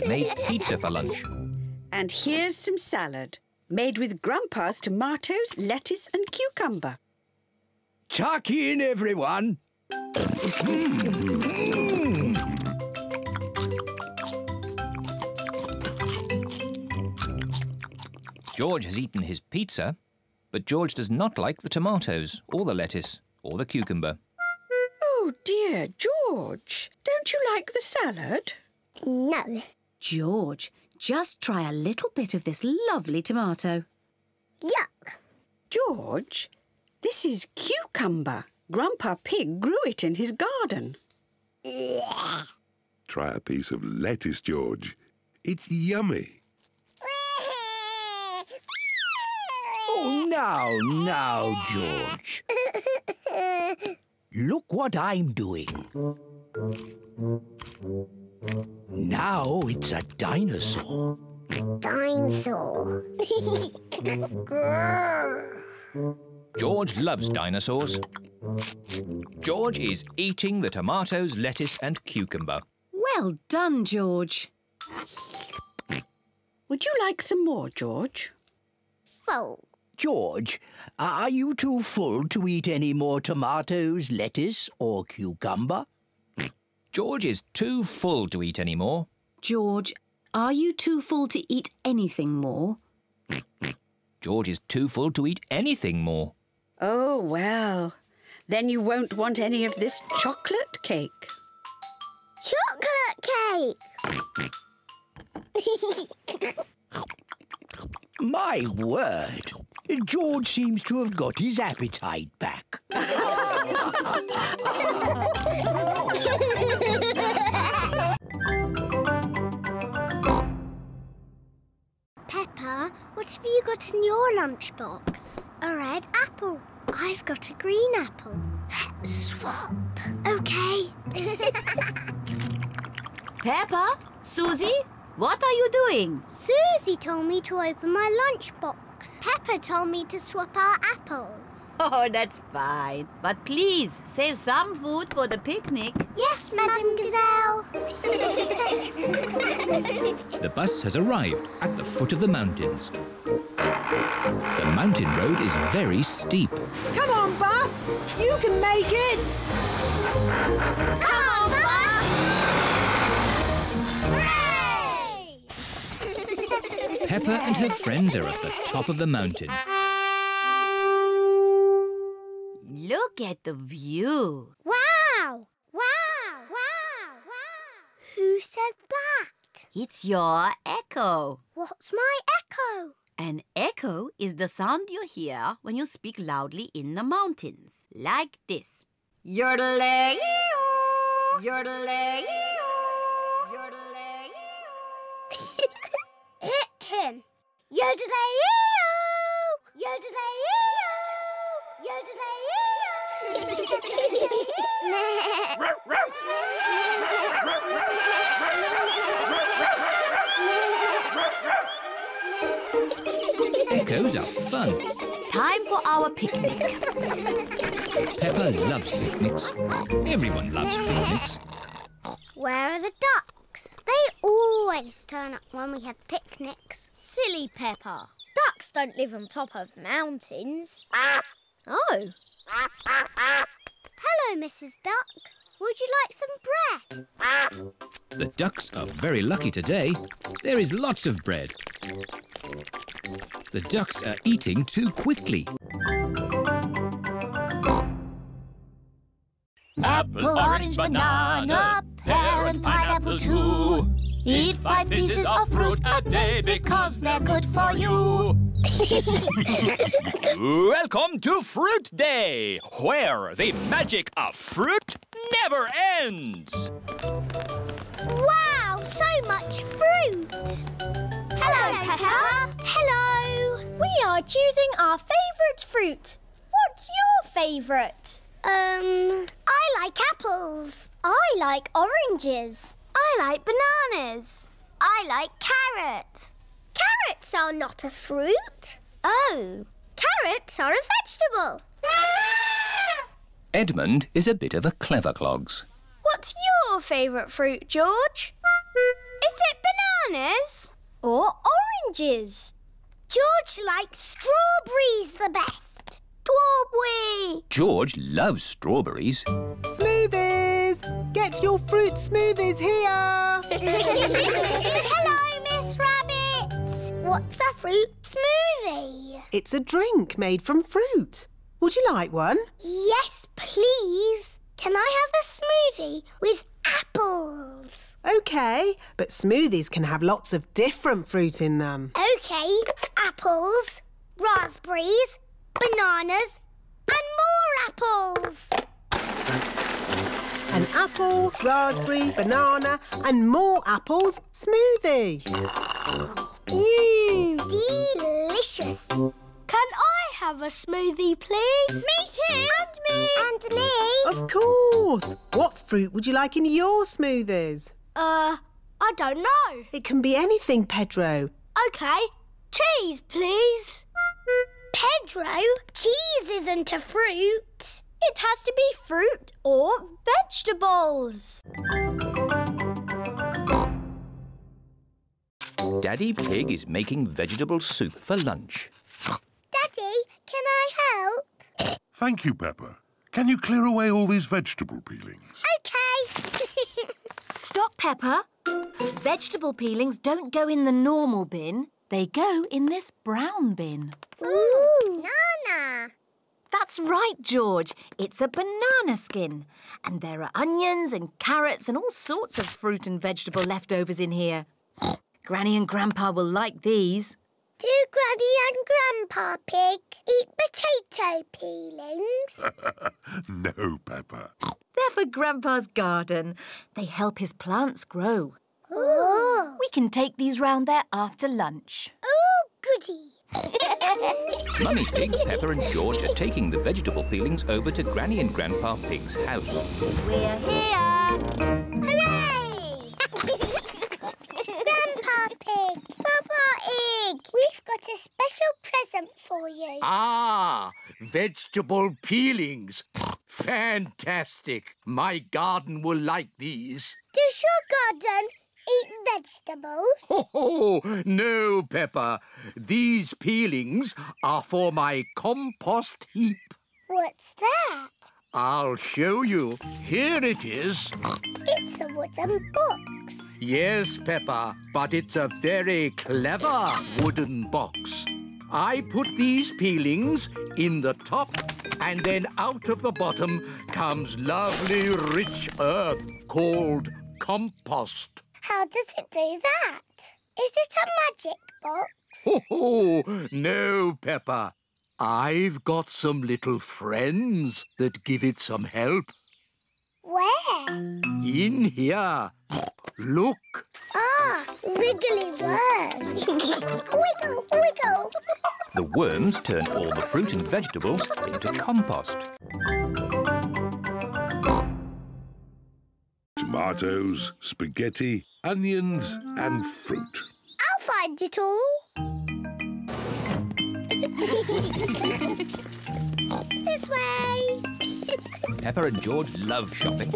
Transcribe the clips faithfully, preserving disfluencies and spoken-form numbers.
has made pizza for lunch. And here's some salad, made with Grandpa's tomatoes, lettuce and cucumber. Tuck in, everyone. Mm. George has eaten his pizza, but George does not like the tomatoes or the lettuce or the cucumber. Oh, dear, George, don't you like the salad? No. George, just try a little bit of this lovely tomato. Yuck. George, this is cucumber. Grandpa Pig grew it in his garden. Yeah. Try a piece of lettuce, George. It's yummy. Oh, now, now, George. Look what I'm doing. Now it's a dinosaur. Dinosaur. George loves dinosaurs. George is eating the tomatoes, lettuce and cucumber. Well done, George. Would you like some more, George? Full. George, are you too full to eat any more tomatoes, lettuce or cucumber? George is too full to eat any more. George, are you too full to eat anything more? George is too full to eat anything more. Oh, well, then you won't want any of this chocolate cake. Chocolate cake! My word, George seems to have got his appetite back. Peppa, what have you got in your lunchbox? A red apple. I've got a green apple. Let's swap. Okay. Peppa, Susie, what are you doing? Susie told me to open my lunchbox. Peppa told me to swap our apples. Oh, that's fine. But please, save some food for the picnic. Yes, Madam Gazelle. The bus has arrived at the foot of the mountains. The mountain road is very steep. Come on, bus. You can make it. Come on, bus. Hooray! Peppa and her friends are at the top of the mountain. Look at the view. Wow! Wow! Wow! Wow! Who said that? It's your echo. What's my echo? An echo is the sound you hear when you speak loudly in the mountains, like this. Yodeling-ee-oo! Yodeling-ee-oo! Yodeling-ee-oo! Hit him! Yodeling-ee-oo! Yodeling-ee-oo! Yodeling-ee-oo! Echoes are fun. Time for our picnic. Peppa loves picnics. Everyone loves picnics. Where are the ducks? They always turn up when we have picnics. Silly Peppa. Ducks don't live on top of mountains. Oh. Hello, Missus Duck. Would you like some bread? The ducks are very lucky today. There is lots of bread. The ducks are eating too quickly. Apple, orange, banana, pear and pineapple too. Eat five pieces of fruit a day because they're good for you. Welcome to Fruit Day, where the magic of fruit never ends. Wow, so much fruit. Hello, Peppa. Hello. We are choosing our favourite fruit. What's your favourite? Um, I like apples. I like oranges. I like bananas. I like carrots. Carrots are not a fruit. Oh, carrots are a vegetable. Edmund is a bit of a clever clogs. What's your favourite fruit, George? Is it banana? bananas or oranges. George likes strawberries the best. Strawberry! George loves strawberries. Smoothies! Get your fruit smoothies here! Hello, Miss Rabbit! What's a fruit smoothie? It's a drink made from fruit. Would you like one? Yes, please. Can I have a smoothie with apples? OK, but smoothies can have lots of different fruit in them. OK, apples, raspberries, bananas and more apples. An apple, raspberry, banana and more apples smoothie. Mmm, delicious. Can I have a smoothie, please? Me too. And me. And me. Of course. What fruit would you like in your smoothies? Uh, I don't know. It can be anything, Pedro. OK. Cheese, please. Pedro, cheese isn't a fruit. It has to be fruit or vegetables. Daddy Pig is making vegetable soup for lunch. Daddy, can I help? Thank you, Peppa. Can you clear away all these vegetable peelings? OK. Stop, Peppa. Vegetable peelings don't go in the normal bin. They go in this brown bin. Ooh, banana. That's right, George. It's a banana skin. And there are onions and carrots and all sorts of fruit and vegetable leftovers in here. Granny and Grandpa will like these. Do Granny and Grandpa Pig eat potato peelings? No, Peppa. They're for Grandpa's garden. They help his plants grow. Ooh. We can take these round there after lunch. Oh, goody. Mummy Pig, Peppa and George are taking the vegetable peelings over to Granny and Grandpa Pig's house. We're here. Hooray! Grandpa Pig, Papa Pig, we've got a special present for you. Ah, vegetable peelings. Fantastic. My garden will like these. Does your garden eat vegetables? Ho, ho! No, Peppa. These peelings are for my compost heap. What's that? I'll show you. Here it is. It's a wooden box. Yes, Peppa, but it's a very clever wooden box. I put these peelings in the top, and then out of the bottom comes lovely rich earth called compost. How does it do that? Is it a magic box? Ho, ho! No, Peppa. I've got some little friends that give it some help. Where? In here. Look. Ah, wriggly worms. Wiggle, wiggle. The worms turn all the fruit and vegetables into compost. Tomatoes, spaghetti, onions and fruit. I'll find it all. This way. Peppa and George love shopping.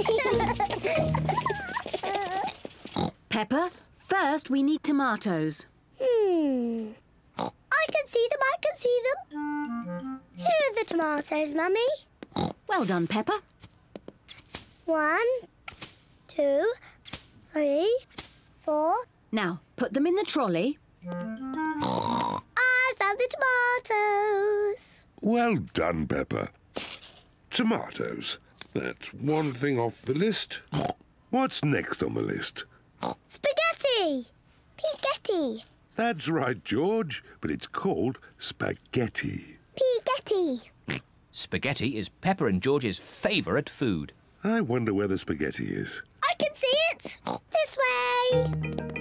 Peppa, first we need tomatoes. Hmm. I can see them, I can see them. Here are the tomatoes, Mummy. Well done, Peppa. One, two, three, four. Now, put them in the trolley. I found the tomatoes. Well done, Peppa. Tomatoes. That's one thing off the list. What's next on the list? Spaghetti. Spaghetti. That's right, George, but it's called spaghetti. Spaghetti. Spaghetti is Peppa and George's favourite food. I wonder where the spaghetti is. I can see it. This way.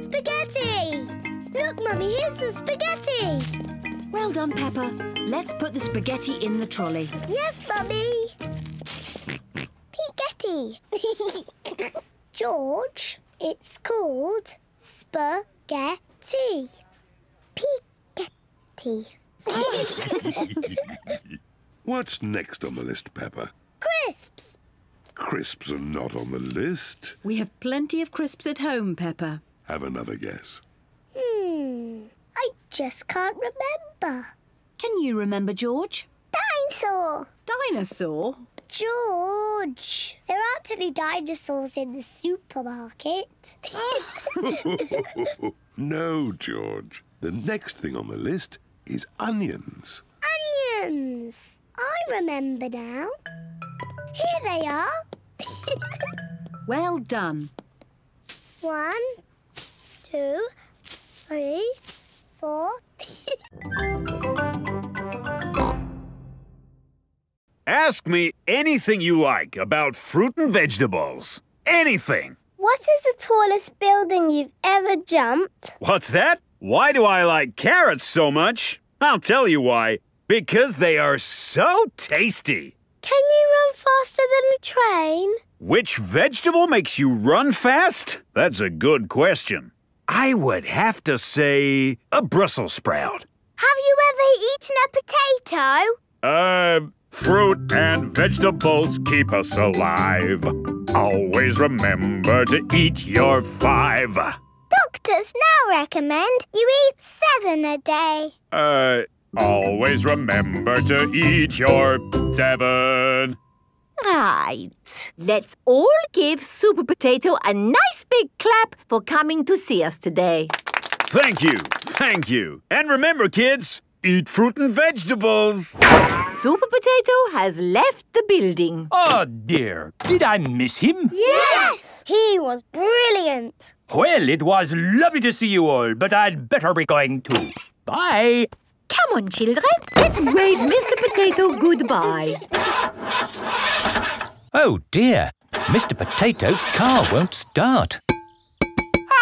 Spaghetti. Look, Mummy, here's the spaghetti. Well done, Peppa. Let's put the spaghetti in the trolley. Yes, Mummy. Spaghetti. George, it's called spaghetti. Spaghetti. What's next on the list, Peppa? Crisps. Crisps are not on the list. We have plenty of crisps at home, Peppa. Have another guess. just can't remember. Can you remember, George? Dinosaur! Dinosaur? George, there aren't any dinosaurs in the supermarket. No, George. The next thing on the list is onions. Onions! I remember now. Here they are. Well done. One, two, three, four. Ask me anything you like about fruit and vegetables. Anything. What is the tallest building you've ever jumped? What's that? Why do I like carrots so much? I'll tell you why. Because they are so tasty. Can you run faster than a train? Which vegetable makes you run fast? That's a good question. I would have to say a Brussels sprout. Have you ever eaten a potato? Uh... Fruit and vegetables keep us alive. Always remember to eat your five. Doctors now recommend you eat seven a day. Uh, always remember to eat your seven. Right. Let's all give Super Potato a nice big clap for coming to see us today. Thank you. Thank you. And remember, kids, eat fruit and vegetables. Super Potato has left the building. Oh dear, did I miss him? Yes! He was brilliant. Well, it was lovely to see you all, but I'd better be going too. Bye. Come on, children. Let's wave Mister Potato goodbye. Oh dear, Mister Potato's car won't start.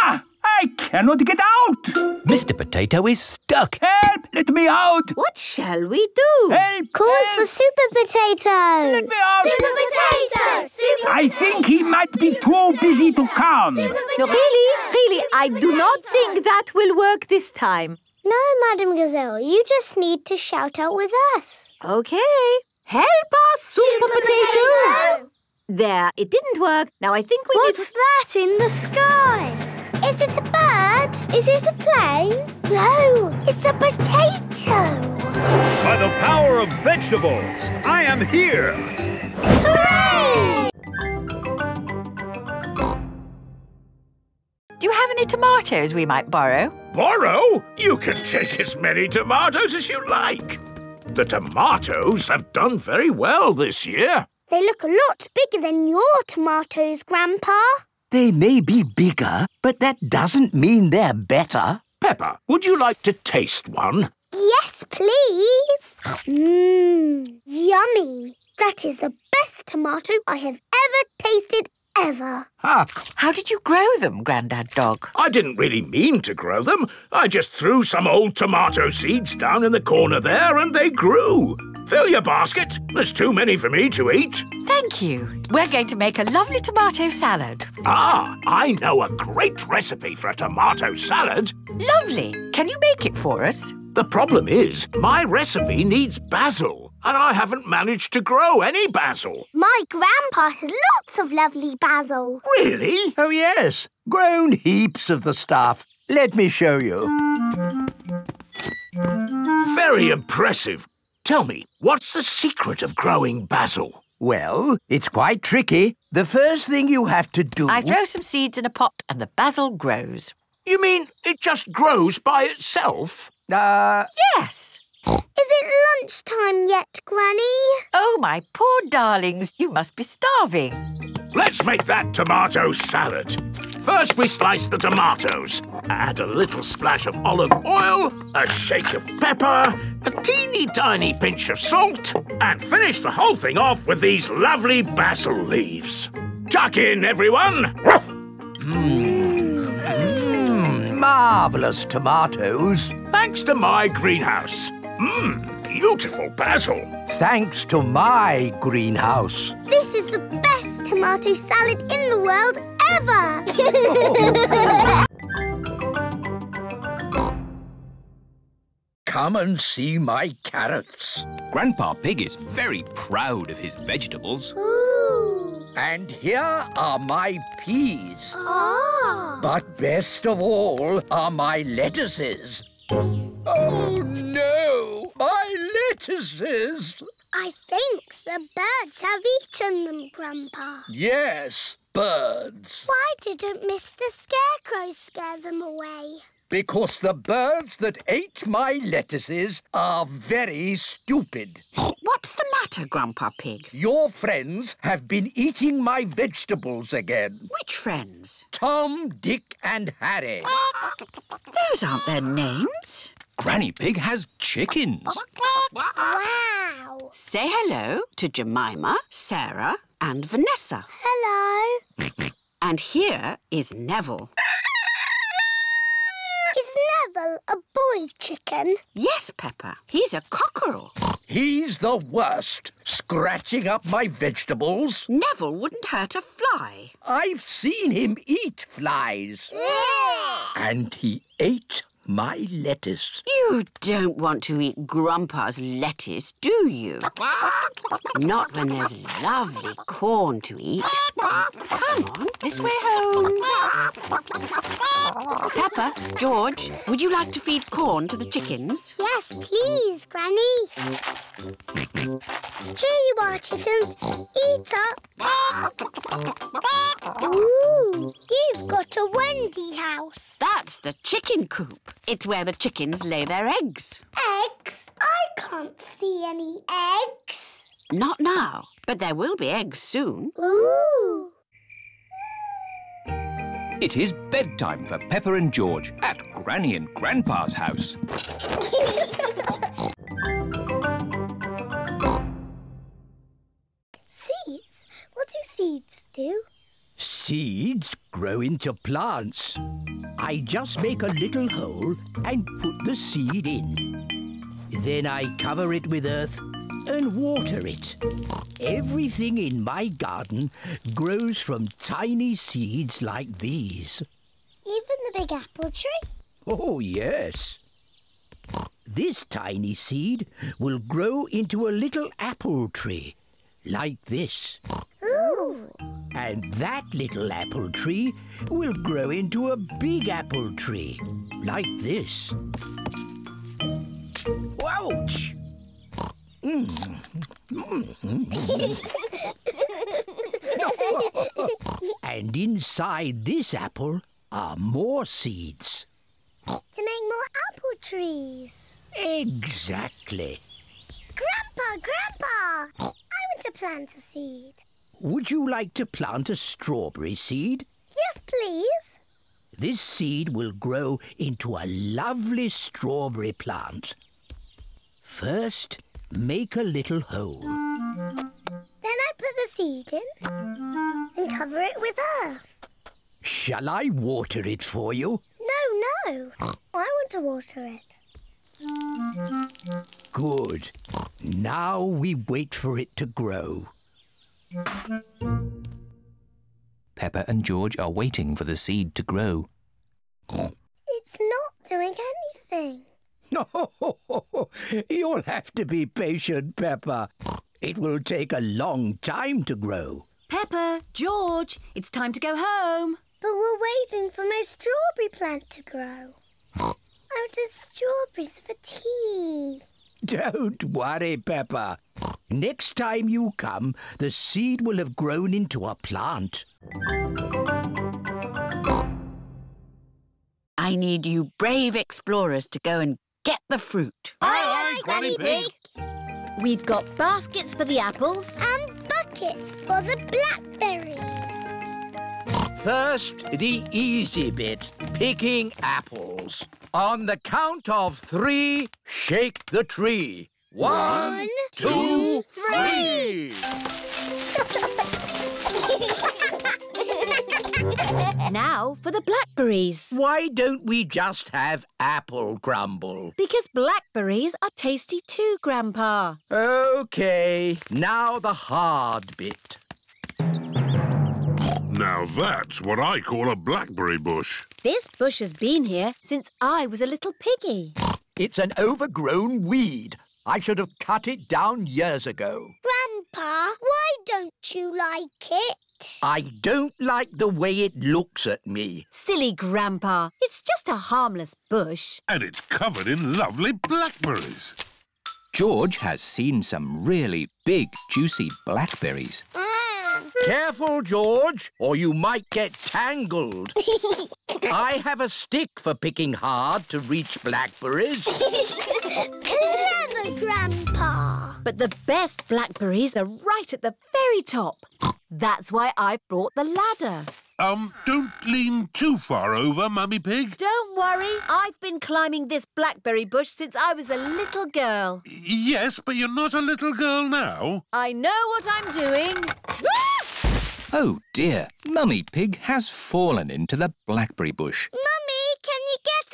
Ah! I cannot get out! Mister Potato is stuck. Help! Let me out! What shall we do? Help! Call help. for Super Potato! Let me out! Super Potato! Super I potato. think he might be Super too potato. busy to come. No, really, really, Super I do potato. not think that will work this time. No, Madam Gazelle, you just need to shout out with us. Okay. Help us, Super, Super Potato. Potato! There, it didn't work. Now I think we What's need... What's that in the sky? Is it a bird? Is it a plane? No, it's a potato. By the power of vegetables, I am here. Hooray! Do you have any tomatoes we might borrow? Borrow? You can take as many tomatoes as you like. The tomatoes have done very well this year. They look a lot bigger than your tomatoes, Grandpa. They may be bigger, but that doesn't mean they're better. Peppa, would you like to taste one? Yes, please. Mmm, yummy. That is the best tomato I have ever tasted ever. Ah. How did you grow them, Grandad Dog? I didn't really mean to grow them. I just threw some old tomato seeds down in the corner there and they grew. Fill your basket. There's too many for me to eat. Thank you. We're going to make a lovely tomato salad. Ah, I know a great recipe for a tomato salad. Lovely. Can you make it for us? The problem is, my recipe needs basil, and I haven't managed to grow any basil. My grandpa has lots of lovely basil. Really? Oh, yes. Grown heaps of the stuff. Let me show you. Very impressive. Tell me, what's the secret of growing basil? Well, it's quite tricky. The first thing you have to do... I throw some seeds in a pot and the basil grows. You mean it just grows by itself? Uh... Yes. Is it lunchtime yet, Granny? Oh, my poor darlings, you must be starving. Let's make that tomato salad. First we slice the tomatoes, add a little splash of olive oil, a shake of pepper, a teeny tiny pinch of salt, and finish the whole thing off with these lovely basil leaves. Tuck in, everyone! Mm. Mm. Marvellous tomatoes. Thanks to my greenhouse. Mmm, beautiful basil. Thanks to my greenhouse. This is the best tomato salad in the world ever. Come and see my carrots. Grandpa Pig is very proud of his vegetables. Ooh. And here are my peas. Ah. But best of all are my lettuces. Oh, no! My lettuces! I think the birds have eaten them, Grandpa. Yes, birds. Why didn't Mister Scarecrow scare them away? Because the birds that ate my lettuces are very stupid. What's the matter, Grandpa Pig? Your friends have been eating my vegetables again. Which friends? Tom, Dick and Harry. Those aren't their names. Granny Pig has chickens. Wow! Say hello to Jemima, Sarah and Vanessa. Hello. And here is Neville. A boy chicken? Yes, Peppa. He's a cockerel. He's the worst. Scratching up my vegetables. Neville wouldn't hurt a fly. I've seen him eat flies. And he ate my lettuce. You don't want to eat Grandpa's lettuce, do you? Not when there's lovely corn to eat. Come on, this way home. Peppa, George, would you like to feed corn to the chickens? Yes, please, Granny. Here you are, chickens. Eat up. Ooh, you've got a Wendy house. That's the chicken coop. It's where the chickens lay their eggs. Eggs? I can't see any eggs. Not now, but there will be eggs soon. Ooh! It is bedtime for Peppa and George at Granny and Grandpa's house. Seeds? What do seeds do? Seeds grow into plants. I just make a little hole and put the seed in. Then I cover it with earth and water it. Everything in my garden grows from tiny seeds like these. Even the big apple tree? Oh, yes. This tiny seed will grow into a little apple tree, like this. Ooh! And that little apple tree will grow into a big apple tree, like this. Ouch! And inside this apple are more seeds. To make more apple trees. Exactly. Grandpa, Grandpa! I want to plant a seed. Would you like to plant a strawberry seed? Yes, please. This seed will grow into a lovely strawberry plant. First, make a little hole. Then I put the seed in and cover it with earth. Shall I water it for you? No, no. I want to water it. Good. Now we wait for it to grow. Peppa and George are waiting for the seed to grow. It's not doing anything. No, you'll have to be patient, Peppa. It will take a long time to grow. Peppa, George, it's time to go home. But we're waiting for my strawberry plant to grow. I wanted strawberries for tea. Don't worry, Peppa. Next time you come, the seed will have grown into a plant. I need you brave explorers to go and get the fruit. Aye, aye, Granny Pig. We've got baskets for the apples. And buckets for the blackberries. First, the easy bit, picking apples. On the count of three, shake the tree. One, One two, two, three! Now for the blackberries. Why don't we just have apple crumble? Because blackberries are tasty too, Grandpa. OK, now the hard bit. Now that's what I call a blackberry bush. This bush has been here since I was a little piggy. It's an overgrown weed. I should have cut it down years ago. Grandpa, why don't you like it? it. I don't like the way it looks at me. Silly Grandpa. It's just a harmless bush. And it's covered in lovely blackberries. George has seen some really big, juicy blackberries. Mm. Careful, George, or you might get tangled. I have a stick for picking hard to reach blackberries. Clever, Grandpa. But the best blackberries are right at the very top. That's why I brought the ladder. Um, don't lean too far over, Mummy Pig. Don't worry. I've been climbing this blackberry bush since I was a little girl. Yes, but you're not a little girl now. I know what I'm doing. Oh, dear. Mummy Pig has fallen into the blackberry bush. Mummy, can you get out?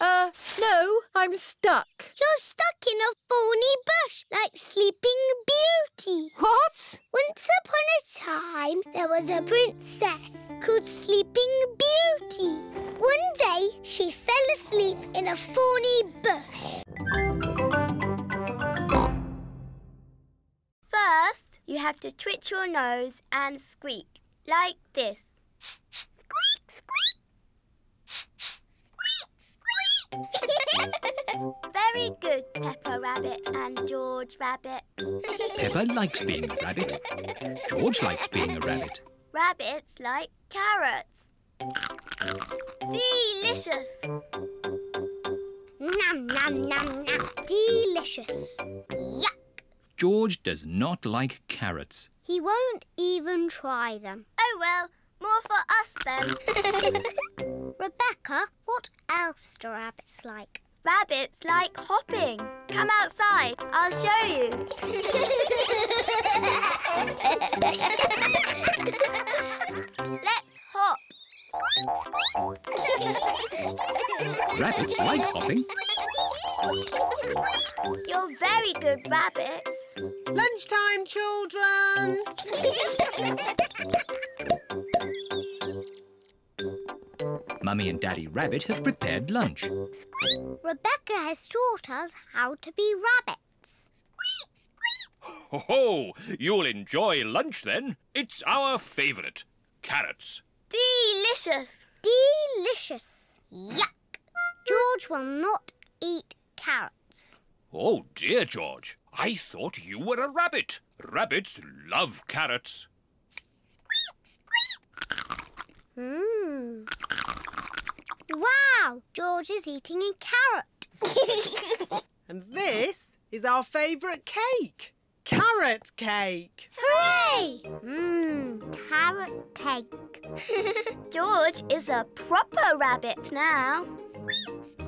Uh, no, I'm stuck. You're stuck in a thorny bush like Sleeping Beauty. What? Once upon a time, there was a princess called Sleeping Beauty. One day, she fell asleep in a thorny bush. First, you have to twitch your nose and squeak, like this. Squeak, squeak. Squeak, squeak. Very good, Peppa Rabbit and George Rabbit. Peppa likes being a rabbit. George likes being a rabbit. Rabbits like carrots. Delicious. Nom, nom, nom, nom. Delicious. Yuck. George does not like carrots. He won't even try them. Oh, well, more for us then. Rebecca, what else do rabbits like? Rabbits like hopping. Come outside, I'll show you. Let's hop. Rabbits like hopping. You're very good rabbits. Lunchtime, children! Mummy and Daddy Rabbit have prepared lunch. Squeak. Rebecca has taught us how to be rabbits. Squeak, squeak! Ho, ho! You'll enjoy lunch then. It's our favourite. Carrots. Delicious. Delicious. Yuck. George will not eat carrots. Oh dear, George. I thought you were a rabbit. Rabbits love carrots. Squeak, squeak. Hmm. Wow, George is eating a carrot. And this is our favourite cake. Carrot cake! Hooray! Mmm, carrot cake. George is a proper rabbit now. Squeak, squeak!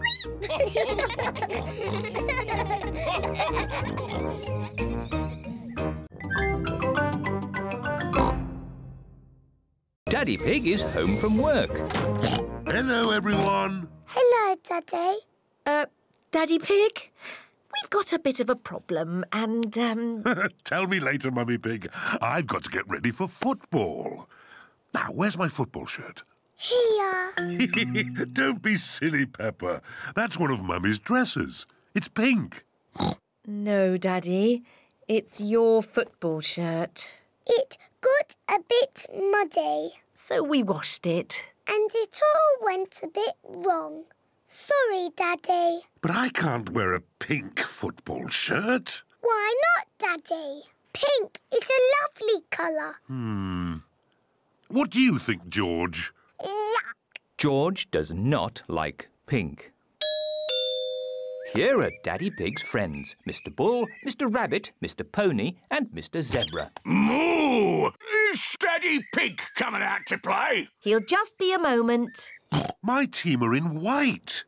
Daddy Pig is home from work. Hello, everyone. Hello, Daddy. Uh, Daddy Pig? We've got a bit of a problem and, um... Tell me later, Mummy Pig. I've got to get ready for football. Now, where's my football shirt? Here. Don't be silly, Peppa. That's one of Mummy's dresses. It's pink. No, Daddy. It's your football shirt. It got a bit muddy. So we washed it. And it all went a bit wrong. Sorry, Daddy. But I can't wear a pink football shirt. Why not, Daddy? Pink is a lovely colour. Hmm. What do you think, George? Yuck! George does not like pink. Here are Daddy Pig's friends, Mister Bull, Mister Rabbit, Mister Pony and Mister Zebra. Moo! Is Daddy Pig coming out to play? He'll just be a moment. My team are in white.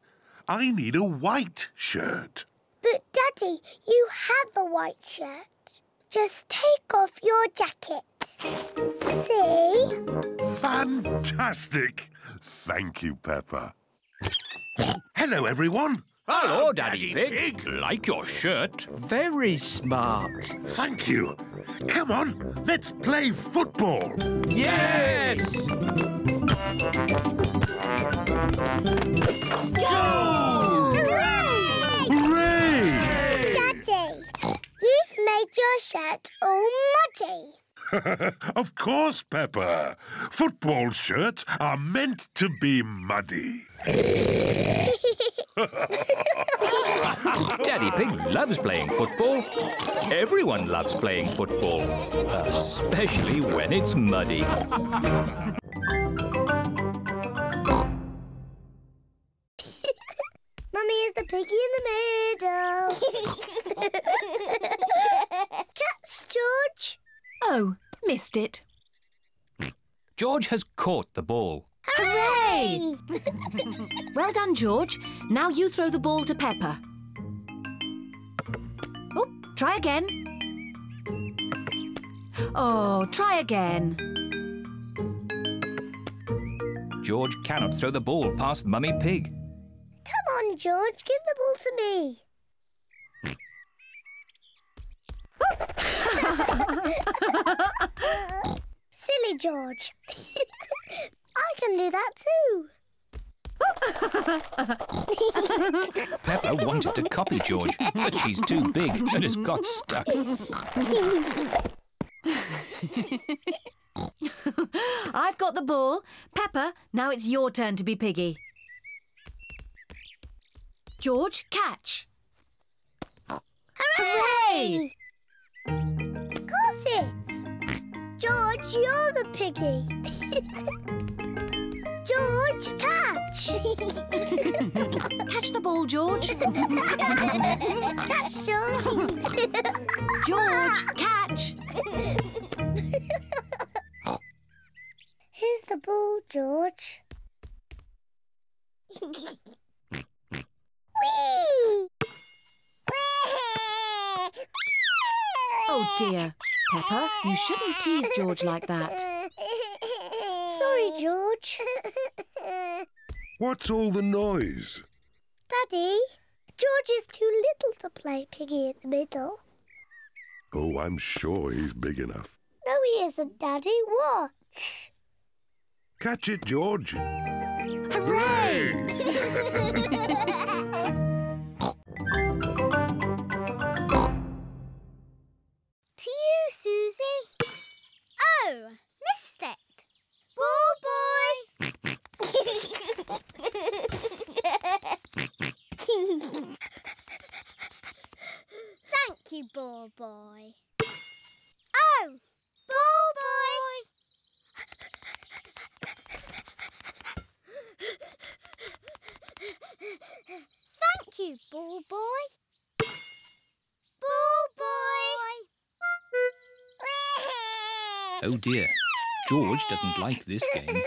I need a white shirt. But, Daddy, you have a white shirt. Just take off your jacket. See? Fantastic. Thank you, Peppa. Hello, everyone. Hello, Daddy, Daddy Pig. Pig. Like your shirt. Very smart. Thank you. Come on, let's play football. Yes! Goal! Hooray! Hooray! Daddy, you've made your shirt all muddy. Of course, Peppa. Football shirts are meant to be muddy. Daddy Pig loves playing football. Everyone loves playing football, especially when it's muddy. Mummy is the piggy in the middle. Catch, George. Oh, missed it. George has caught the ball. Hooray! Well done, George. Now you throw the ball to Peppa. Oh, try again. Oh, try again. George cannot throw the ball past Mummy Pig. Come on, George, give the ball to me. Silly George. I can do that too. Peppa wanted to copy George, but she's too big and has got stuck. I've got the ball. Peppa, now it's your turn to be piggy. George, catch. Hooray! Hooray! Got it! George, you're the piggy. George, catch! Catch the ball, George. Catch, George. George, catch! Here's the ball, George. Whee! Oh dear, Peppa, you shouldn't tease George like that. Sorry, George. What's all the noise? Daddy, George is too little to play piggy in the middle. Oh, I'm sure he's big enough. No, he isn't, Daddy. Watch. Catch it, George. Hooray! To you, Susie. Oh, missed it. Ball boy. Thank you, ball boy. Oh, ball boy. Thank you, ball boy. Ball boy. Oh dear, George doesn't like this game.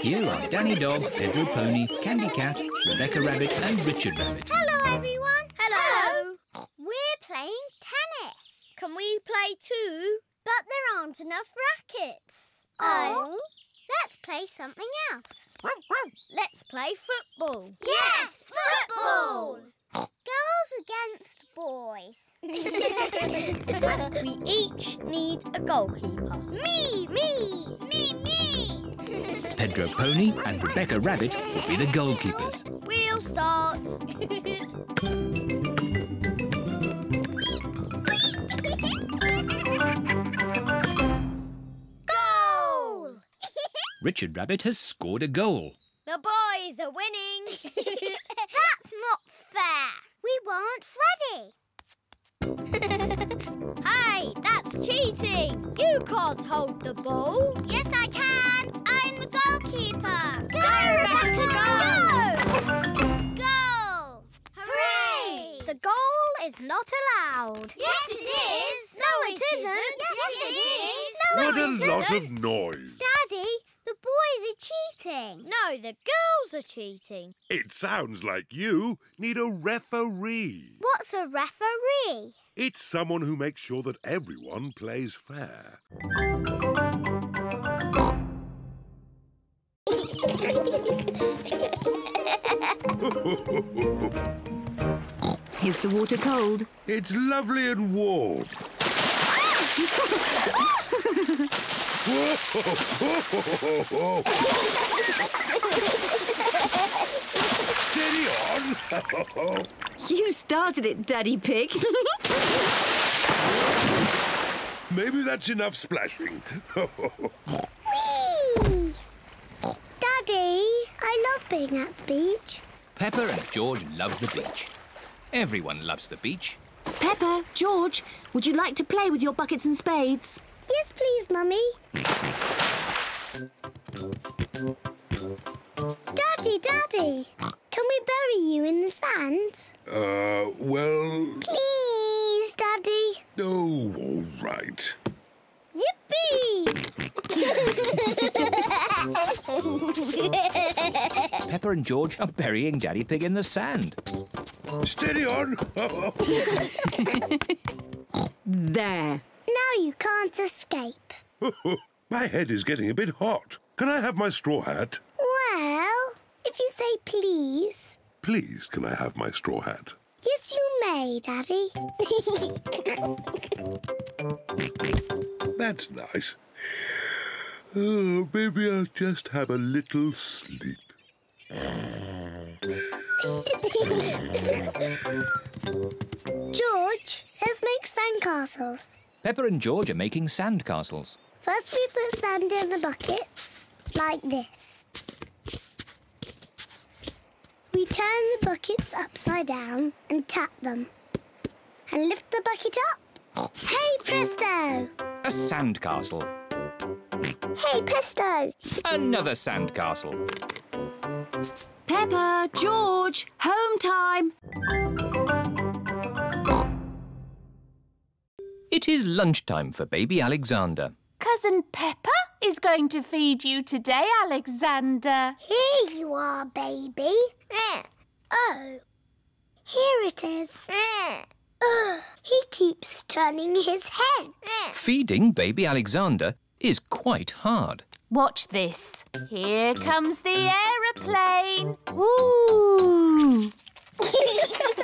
Here are Danny Dog, Pedro Pony, Candy Cat, Rebecca Rabbit and Richard Rabbit. Hello everyone. Hello. Hello. We're playing tennis. Can we play too? But there aren't enough rackets. Oh. Oh. Let's play something else. Let's play football. Yes, football! Girls against boys. We each need a goalkeeper. Me, me, me, me! Pedro Pony and Rebecca Rabbit will be the goalkeepers. We'll start. Richard Rabbit has scored a goal. The boys are winning. That's not fair. We weren't ready. Hey, that's cheating. You can't hold the ball. Yes, I can. I'm the goalkeeper. Go, go Rebecca, go. Go. Goal. Hooray. The goal is not allowed. Yes, it is. No, it isn't. Yes, it is. What a lot of noise. Daddy. The boys are cheating. No, the girls are cheating. It sounds like you need a referee. What's a referee? It's someone who makes sure that everyone plays fair. Is the water cold? It's lovely and warm. Steady on! You started it, Daddy Pig. Maybe that's enough splashing. Whee! Daddy, I love being at the beach. Peppa and George love the beach. Everyone loves the beach. Peppa, George, would you like to play with your buckets and spades? Yes, please, Mummy. Daddy, Daddy, can we bury you in the sand? Uh, well... Please, Daddy. Oh, all right. Yippee! Peppa and George are burying Daddy Pig in the sand. Steady on. There. Now you can't escape. My head is getting a bit hot. Can I have my straw hat? Well, if you say please. Please, can I have my straw hat? Yes, you may, Daddy. That's nice. Oh, maybe I'll just have a little sleep. George, let's make sandcastles. Peppa and George are making sandcastles. First we put sand in the buckets, like this. We turn the buckets upside down and tap them. And lift the bucket up. Hey, presto! A sandcastle. Hey, presto! Another sandcastle. Peppa, George, home time! It is lunchtime for baby Alexander. Cousin Peppa is going to feed you today, Alexander. Here you are, baby. Mm. Oh, here it is. Mm. Oh, he keeps turning his head. Mm. Feeding baby Alexander is quite hard. Watch this. Here comes the aeroplane. Ooh!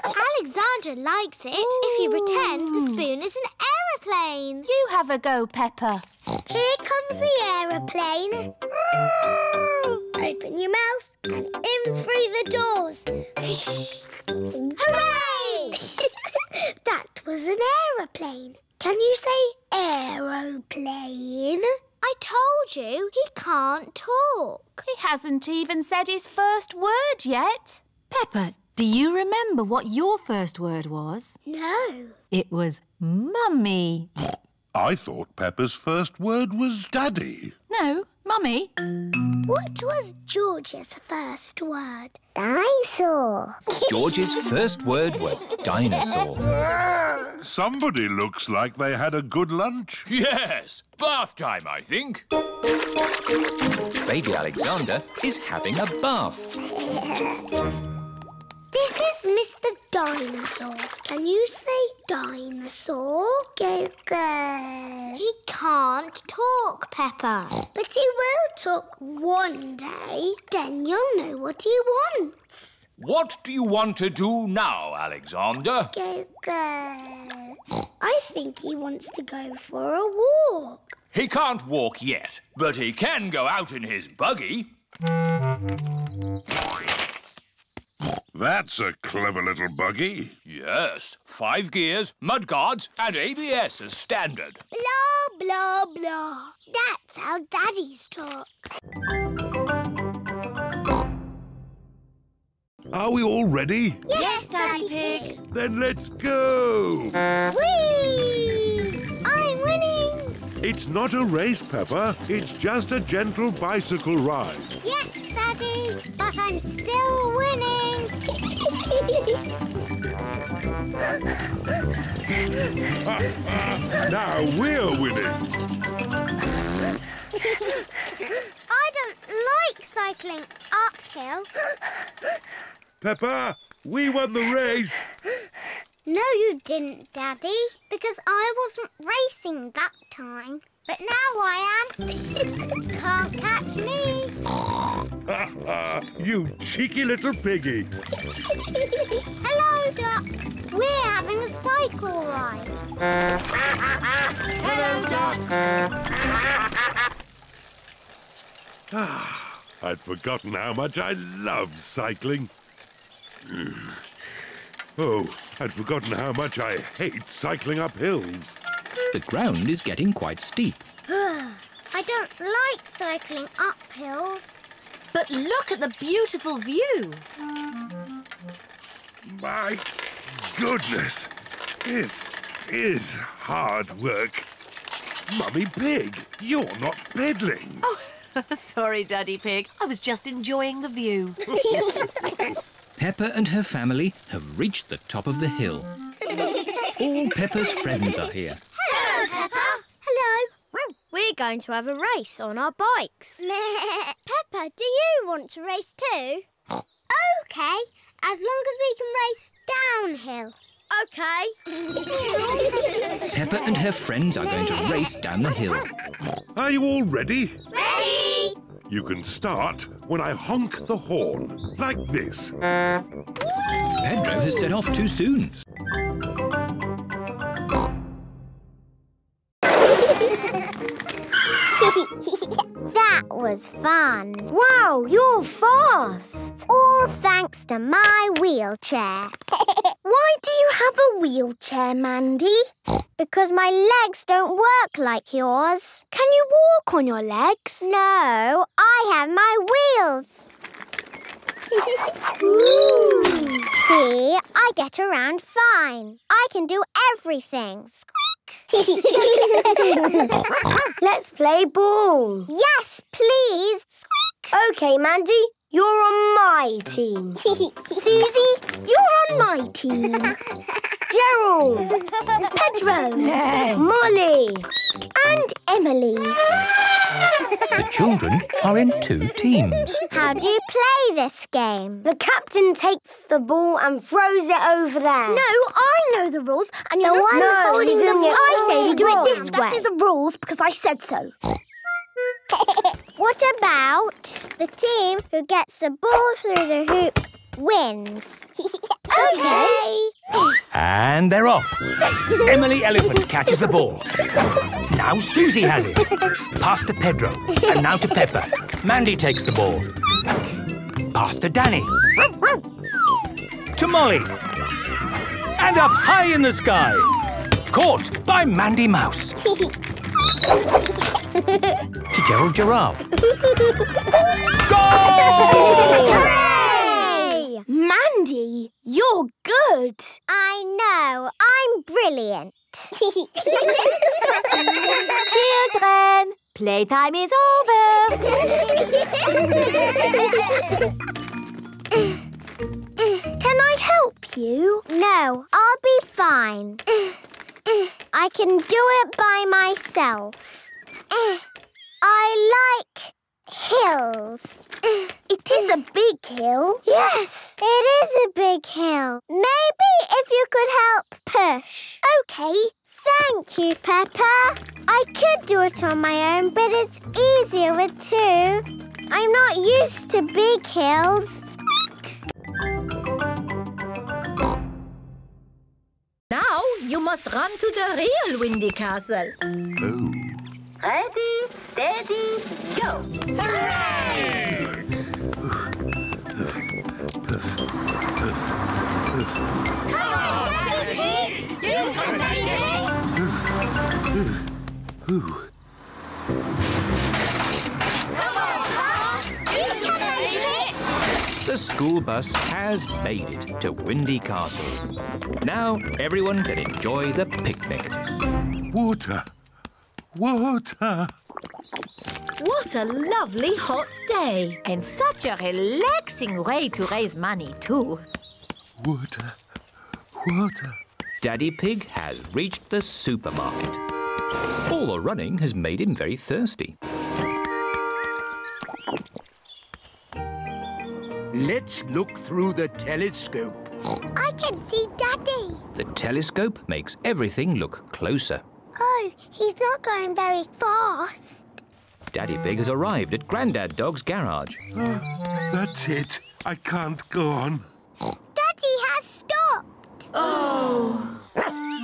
Alexander likes it. Ooh. If you pretend the spoon is an aeroplane. You have a go, Peppa. Here comes the aeroplane. Open your mouth and in through the doors. Hooray! That was an aeroplane. Can you say aeroplane? I told you, he can't talk. He hasn't even said his first word yet. Peppa, do you remember what your first word was? No. It was mummy. I thought Peppa's first word was daddy. No, mummy. What was George's first word? Dinosaur. George's first word was dinosaur. Somebody looks like they had a good lunch. Yes, bath time, I think. Baby Alexander is having a bath. This is Mister Dinosaur. Can you say dinosaur? Go, go. He can't talk, Peppa. But he will talk one day. Then you'll know what he wants. What do you want to do now, Alexander? Go, go. I think he wants to go for a walk. He can't walk yet, but he can go out in his buggy. That's a clever little buggy. Yes. Five gears, mudguards and A B S as standard. Blah, blah, blah. That's how daddies talk. Are we all ready? Yes, yes Daddy Pig. Then let's go. Whee! I'm winning. It's not a race, Peppa. It's just a gentle bicycle ride. Yes, Daddy. But I'm still winning. Now we're winning. I don't like cycling uphill. Peppa, we won the race. No, you didn't, Daddy, because I wasn't racing that time. But now I am. Can't catch me. You cheeky little piggy. Hello, ducks. We're having a cycle ride. Hello, ducks. Ah, I'd forgotten how much I love cycling. Oh, I'd forgotten how much I hate cycling up hills. The ground is getting quite steep. I don't like cycling up hills. But look at the beautiful view. My goodness, this is hard work. Mummy Pig, you're not peddling. Oh, sorry, Daddy Pig. I was just enjoying the view. Peppa and her family have reached the top of the hill. All Peppa's friends are here. Hello, Peppa. Hello. We're going to have a race on our bikes. Peppa, do you want to race too? OK, as long as we can race downhill. OK. Peppa and her friends are going to race down the hill. Are you all ready? Ready! You can start when I honk the horn, like this. Woo! Pedro has set off too soon. That was fun. Wow, you're fast. All thanks to my wheelchair. Why do you have a wheelchair, Mandy? Because my legs don't work like yours. Can you walk on your legs? No, I have my wheels. Ooh. See, I get around fine. I can do everything. Squeak! Let's play ball. Yes, please. Squeak! OK, Mandy. You're on my team. Susie, you're on my team. Gerald, Pedro, Molly and Emily. The children are in two teams. How do you play this game? The captain takes the ball and throws it over there. No, I know the rules and you're not no, holding the ball. I say you do it this way. That is the rules because I said so. What about the team who gets the ball through the hoop wins? Okay. And they're off. Emily Elephant catches the ball. Now Susie has it. Pass to Pedro. And now to Peppa. Mandy takes the ball. Pass to Danny. To Molly. And up high in the sky. Caught by Mandy Mouse. To Gerald Giraffe. Goal! Hooray! Mandy, you're good. I know, I'm brilliant. Children, playtime is over. Can I help you? No, I'll be fine. I can do it by myself. I like hills. It is a big hill. Yes, it is a big hill. Maybe if you could help push. OK. Thank you, Peppa. I could do it on my own, but it's easier with two. I'm not used to big hills. Now you must run to the real Windy Castle. Oh. Ready, steady, go! Hooray! Come on, Daddy Pig! You can make it! Come on, bus! You can make it! The school bus has made it to Windy Castle. Now everyone can enjoy the picnic. Water! Water! What a lovely hot day. And such a relaxing way to raise money, too. Water! Water! Daddy Pig has reached the supermarket. All the running has made him very thirsty. Let's look through the telescope. I can see Daddy. The telescope makes everything look closer. Oh, he's not going very fast. Daddy Pig has arrived at Grandad Dog's garage. Oh, that's it. I can't go on. Daddy has stopped. Oh.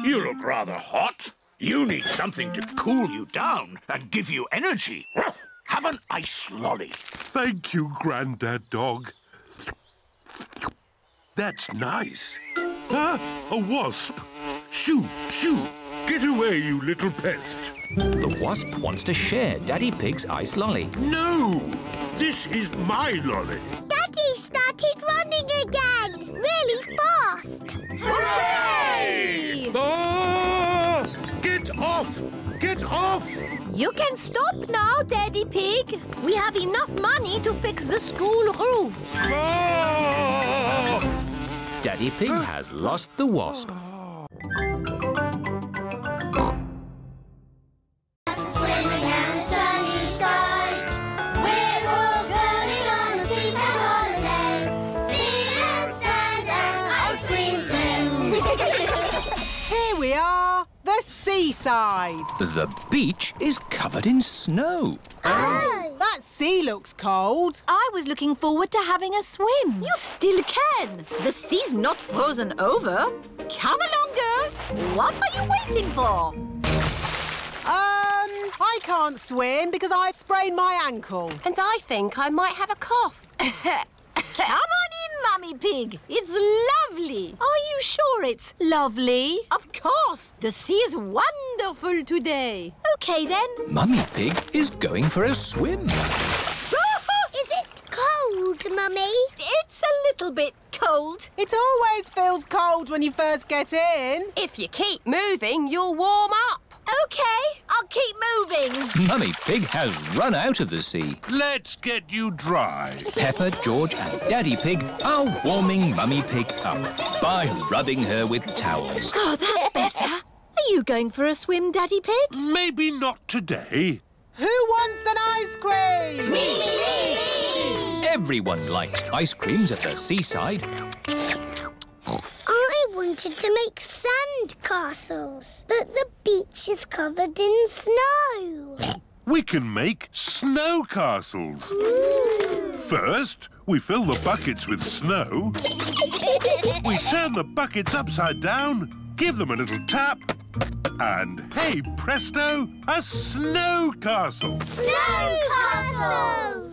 You look rather hot. You need something to cool you down and give you energy. Have an ice lolly. Thank you, Grandad Dog. That's nice. Ah, a wasp! Shoo, shoo! Get away, you little pest! The wasp wants to share Daddy Pig's ice lolly. No! This is my lolly! Daddy started running again! Really fast! Hooray! Ah! Get off! Get off! You can stop now, Daddy Pig. We have enough money to fix the school roof. Ah! Daddy Pig has lost the wasp. Seaside. The beach is covered in snow. Oh! That sea looks cold. I was looking forward to having a swim. You still can. The sea's not frozen over. Come along, girls. What are you waiting for? Um, I can't swim because I've sprained my ankle. And I think I might have a cough. Come on in, Mummy Pig. It's lovely. Are you sure it's lovely? Of course. The sea is wonderful today. OK, then. Mummy Pig is going for a swim. Is it cold, Mummy? It's a little bit cold. It always feels cold when you first get in. If you keep moving, you'll warm up. OK, I'll keep moving. Mummy Pig has run out of the sea. Let's get you dry. Peppa, George and Daddy Pig are warming Mummy Pig up by rubbing her with towels. Oh, that's better. Are you going for a swim, Daddy Pig? Maybe not today. Who wants an ice cream? Me, me, me! Everyone likes ice creams at the seaside. I wanted to make sand castles, but the beach is covered in snow. We can make snow castles. Ooh. First, we fill the buckets with snow. We turn the buckets upside down, give them a little tap, and hey presto, a snow castle. Snow castles!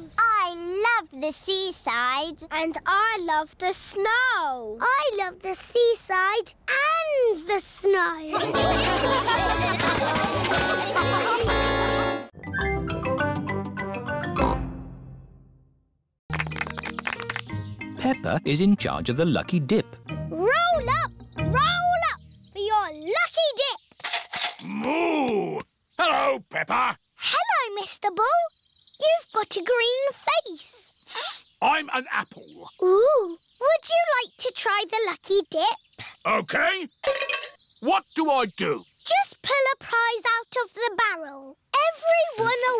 I love the seaside and I love the snow. I love the seaside and the snow. Peppa is in charge of the lucky dip. Roll up, roll up for your lucky dip. Moo! Hello, Peppa. Hello, Mister Bull. You've got a green face. I'm an apple. Ooh. Would you like to try the lucky dip? OK. What do I do? Just pull a prize out of the barrel. Everyone a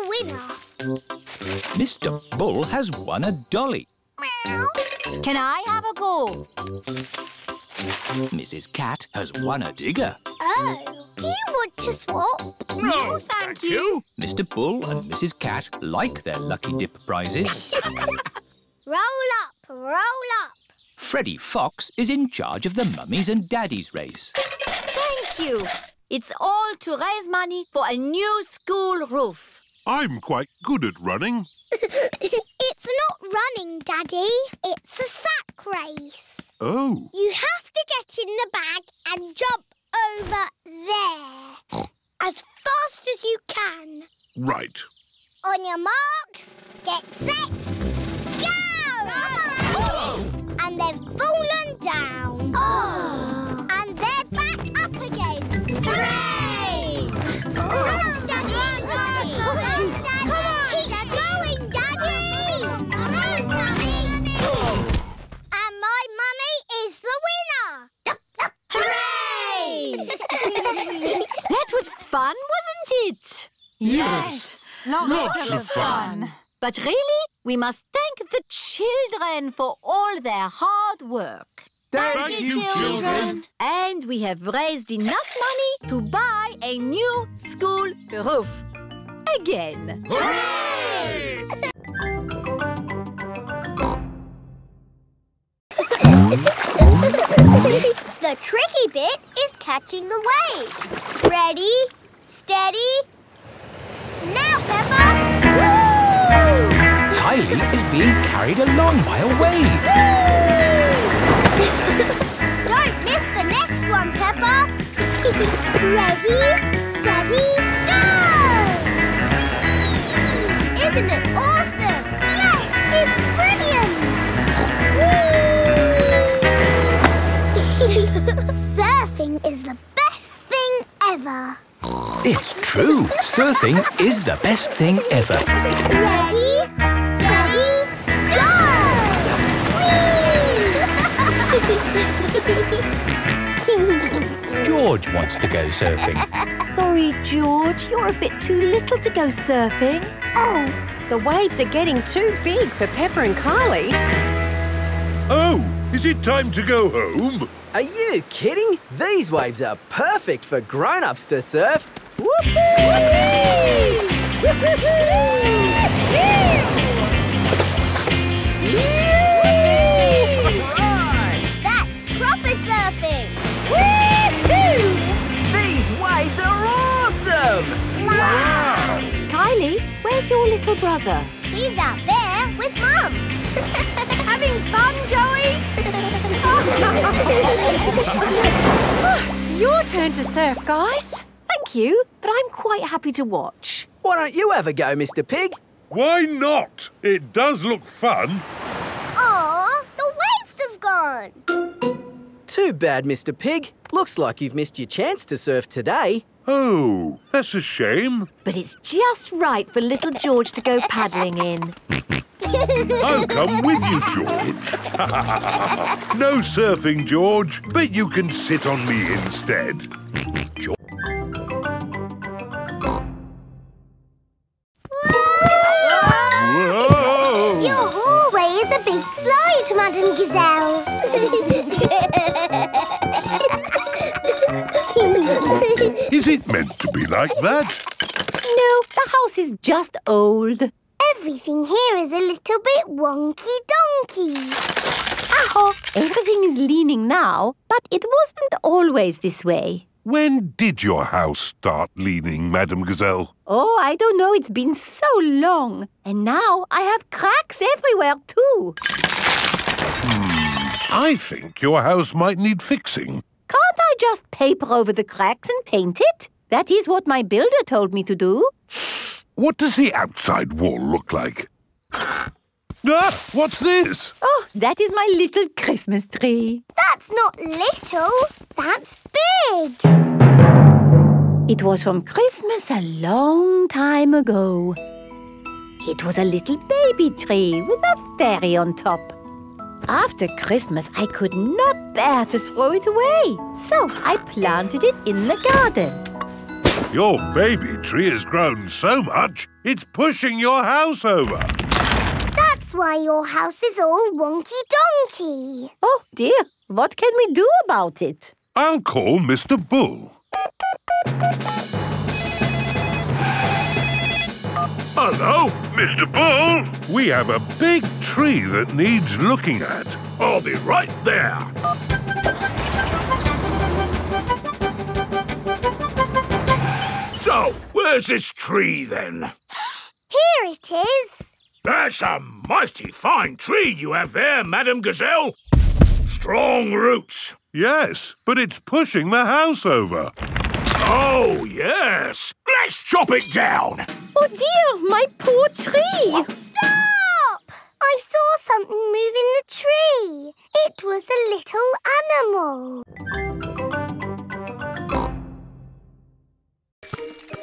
winner. Mister Bull has won a dolly. Meow. Can I have a go? Missus Cat has won a digger. Oh. Do you want to swap? No, no thank, thank you. you. Mister Bull and Missus Cat like their lucky dip prizes. Roll up, roll up. Freddie Fox is in charge of the mummies and daddies race. Thank you. It's all to raise money for a new school roof. I'm quite good at running. It's not running, Daddy. It's a sack race. Oh. You have to get in the bag and jump over there. As fast as you can. Right. On your marks, get set, go! Oh! And they've fallen down. Oh! And they're back up again. Hooray! Oh. Hello, Daddy! Hello, Daddy! Come on, keep Daddy. going, Daddy! Hello, Mummy! Oh. And my Mummy is the winner! Hooray! That was fun, wasn't it? Yes, yes. Lots, lots of fun. fun. But really, we must thank the children for all their hard work. Thank, thank you, children. children. And we have raised enough money to buy a new school roof. Again. Hooray! The tricky bit is catching the wave. Ready, steady, now, Peppa! Woo! Kylie is being carried along by a wave. Don't miss the one, Peppa. Ready, steady, go! Isn't it awesome? Yes, it's brilliant! Whee! Surfing is the best thing ever. It's true. Surfing is the best thing ever. Ready, steady, go! Whee! George wants to go surfing. Sorry, George, you're a bit too little to go surfing. Oh, the waves are getting too big for Peppa and Kylie. Oh, is it time to go home? Are you kidding? These waves are perfect for grown-ups to surf. Woohoo! That's proper surfing. Woohoo! These waves are awesome. Wow! Kylie, where's your little brother? He's out there with Mum. Having fun, Joey? Your turn to surf, guys. Thank you, but I'm quite happy to watch. Why don't you ever go, Mister Pig? Why not? It does look fun. Aw, the waves have gone. Too bad, Mister Pig. Looks like you've missed your chance to surf today. Oh, that's a shame. But it's just right for little George to go paddling in. I'll come with you, George. No surfing, George. But you can sit on me instead. George. Whoa! Whoa! Your hallway is a big slide, Madam Gazelle. Is it meant to be like that? No, the house is just old. Everything here is a little bit wonky-donky. Aha! Everything is leaning now, but it wasn't always this way. When did your house start leaning, Madam Gazelle? Oh, I don't know. It's been so long. And now I have cracks everywhere too. Hmm. I think your house might need fixing. Can't I just paper over the cracks and paint it? That is what my builder told me to do. What does the outside wall look like? Ah! What's this? Oh, that is my little Christmas tree. That's not little. That's big. It was from Christmas a long time ago. It was a little baby tree with a fairy on top. After Christmas, I could not bear to throw it away. So I planted it in the garden. Your baby tree has grown so much, it's pushing your house over. That's why your house is all wonky-donky. Oh, dear. What can we do about it? I'll call Mister Bull. Hello, Mister Bull. We have a big tree that needs looking at. I'll be right there. So, where's this tree, then? Here it is. That's a mighty fine tree you have there, Madam Gazelle. Strong roots. Yes, but it's pushing the house over. Oh, yes. Let's chop it down. Oh, dear, my poor tree. What? Stop! I saw something moving the tree. It was a little animal.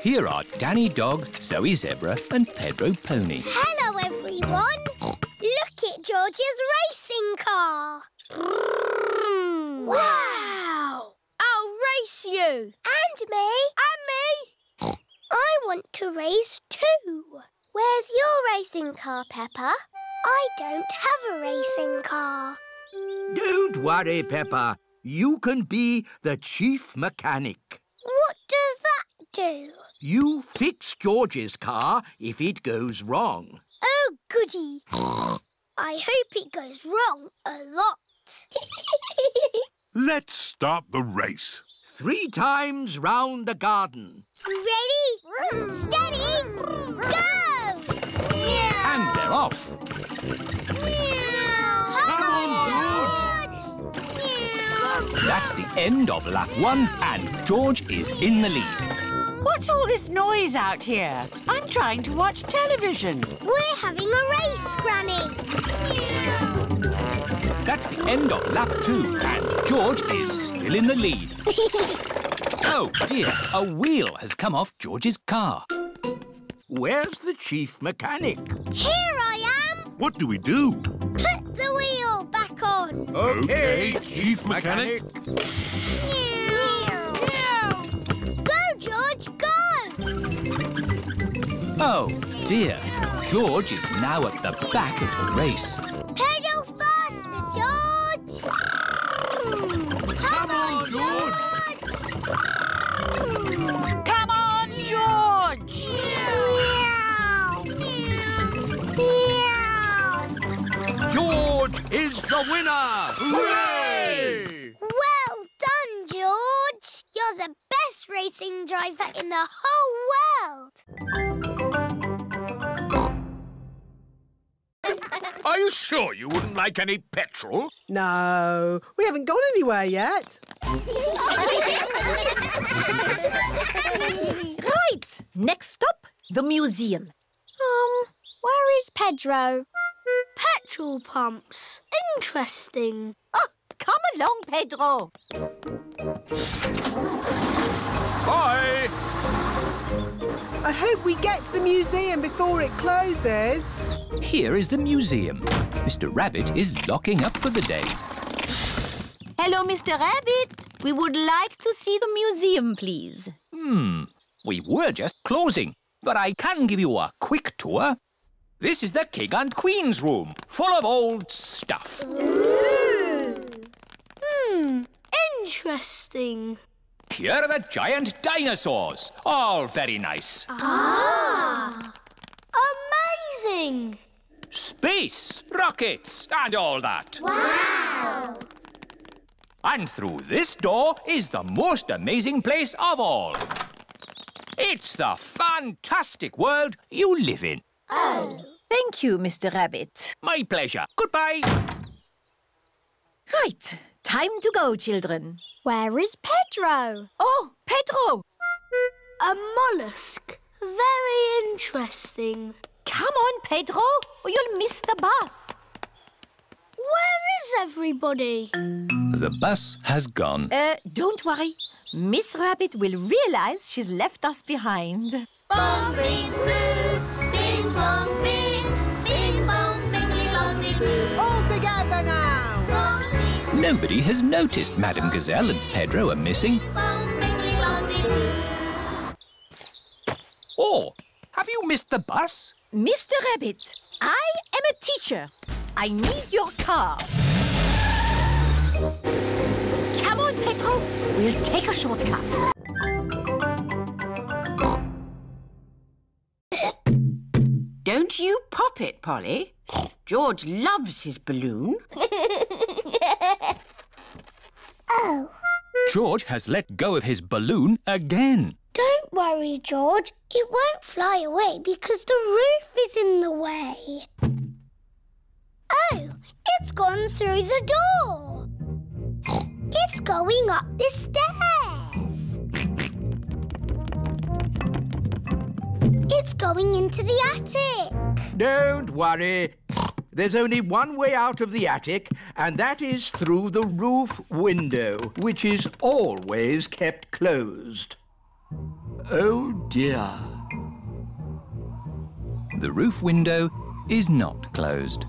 Here are Danny Dog, Zoe Zebra and Pedro Pony. Hello, everyone. Look at George's racing car. Wow! I'll race you. And me. And me. I want to race too. Where's your racing car, Peppa? I don't have a racing car. Don't worry, Peppa. You can be the chief mechanic. What does that do? You fix George's car if it goes wrong. Oh, goody. I hope it goes wrong a lot. Let's start the race. Three times round the garden. Ready, steady, go! Meow. And they're off. Meow. Come on, George. Meow. That's the end of lap one, and George is in the lead. What's all this noise out here? I'm trying to watch television. We're having a race, Granny. That's the end of lap two, and George is still in the lead. Oh, dear, a wheel has come off George's car. Where's the chief mechanic? Here I am! What do we do? Put the wheel back on. OK, okay chief mechanic. mechanic. Go, George, go! Oh, dear. George is now at the back of the race. Pedal faster, George! Come on, George! Come on, George! George is the winner! Hooray! Well done, George! You're the best racing driver in the whole world! Are you sure you wouldn't like any petrol? No, we haven't gone anywhere yet. Right, next stop, the museum. Um, where is Pedro? Petrol pumps. Interesting. Oh, come along, Pedro. Bye. I hope we get to the museum before it closes. Here is the museum. Mister Rabbit is locking up for the day. Hello, Mister Rabbit. We would like to see the museum, please. Hmm. We were just closing, but I can give you a quick tour. This is the King and Queen's room, full of old stuff. Ooh. Hmm, interesting. Here are the giant dinosaurs, all very nice. Ah! Amazing! Space, rockets, and all that. Wow! And through this door is the most amazing place of all. It's the fantastic world you live in. Oh. Thank you, Mister Rabbit. My pleasure. Goodbye. Right. Time to go, children. Where is Pedro? Oh, Pedro! A mollusk. Very interesting. Come on, Pedro, or you'll miss the bus. Where is everybody? The bus has gone. Uh, don't worry. Miss Rabbit will realise she's left us behind. Bombing move! Bing, bing, bong, bingly, bongly, boo. All together now! Bong, nobody has noticed Madame Gazelle and Pedro are missing. Bong, bingly, bongly, boo. Oh, have you missed the bus? Mister Rabbit, I am a teacher. I need your car. Come on, Pedro. We'll take a shortcut. Don't you pop it, Polly. George loves his balloon. Oh. George has let go of his balloon again. Don't worry, George. It won't fly away because the roof is in the way. Oh, it's gone through the door. It's going up the stairs. It's going into the attic. Don't worry. There's only one way out of the attic, and that is through the roof window, which is always kept closed. Oh, dear. The roof window is not closed.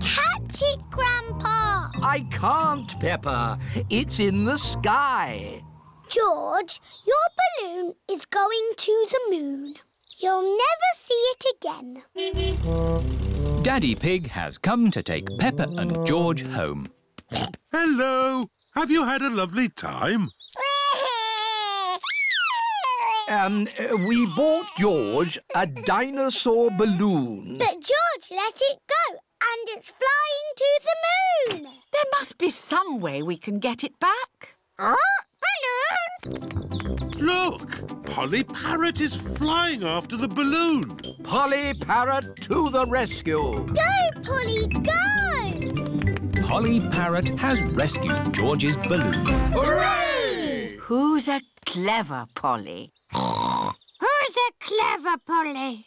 Catch it, Grandpa! I can't, Peppa. It's in the sky. George, your balloon is going to the moon. You'll never see it again. Daddy Pig has come to take Peppa and George home. Hello. Have you had a lovely time? um, we bought George a dinosaur balloon. But George let it go and it's flying to the moon. There must be some way we can get it back. Huh? Balloon! Look! Polly Parrot is flying after the balloon. Polly Parrot to the rescue! Go, Polly, go! Polly Parrot has rescued George's balloon. Hooray! Who's a clever Polly? Who's a clever Polly?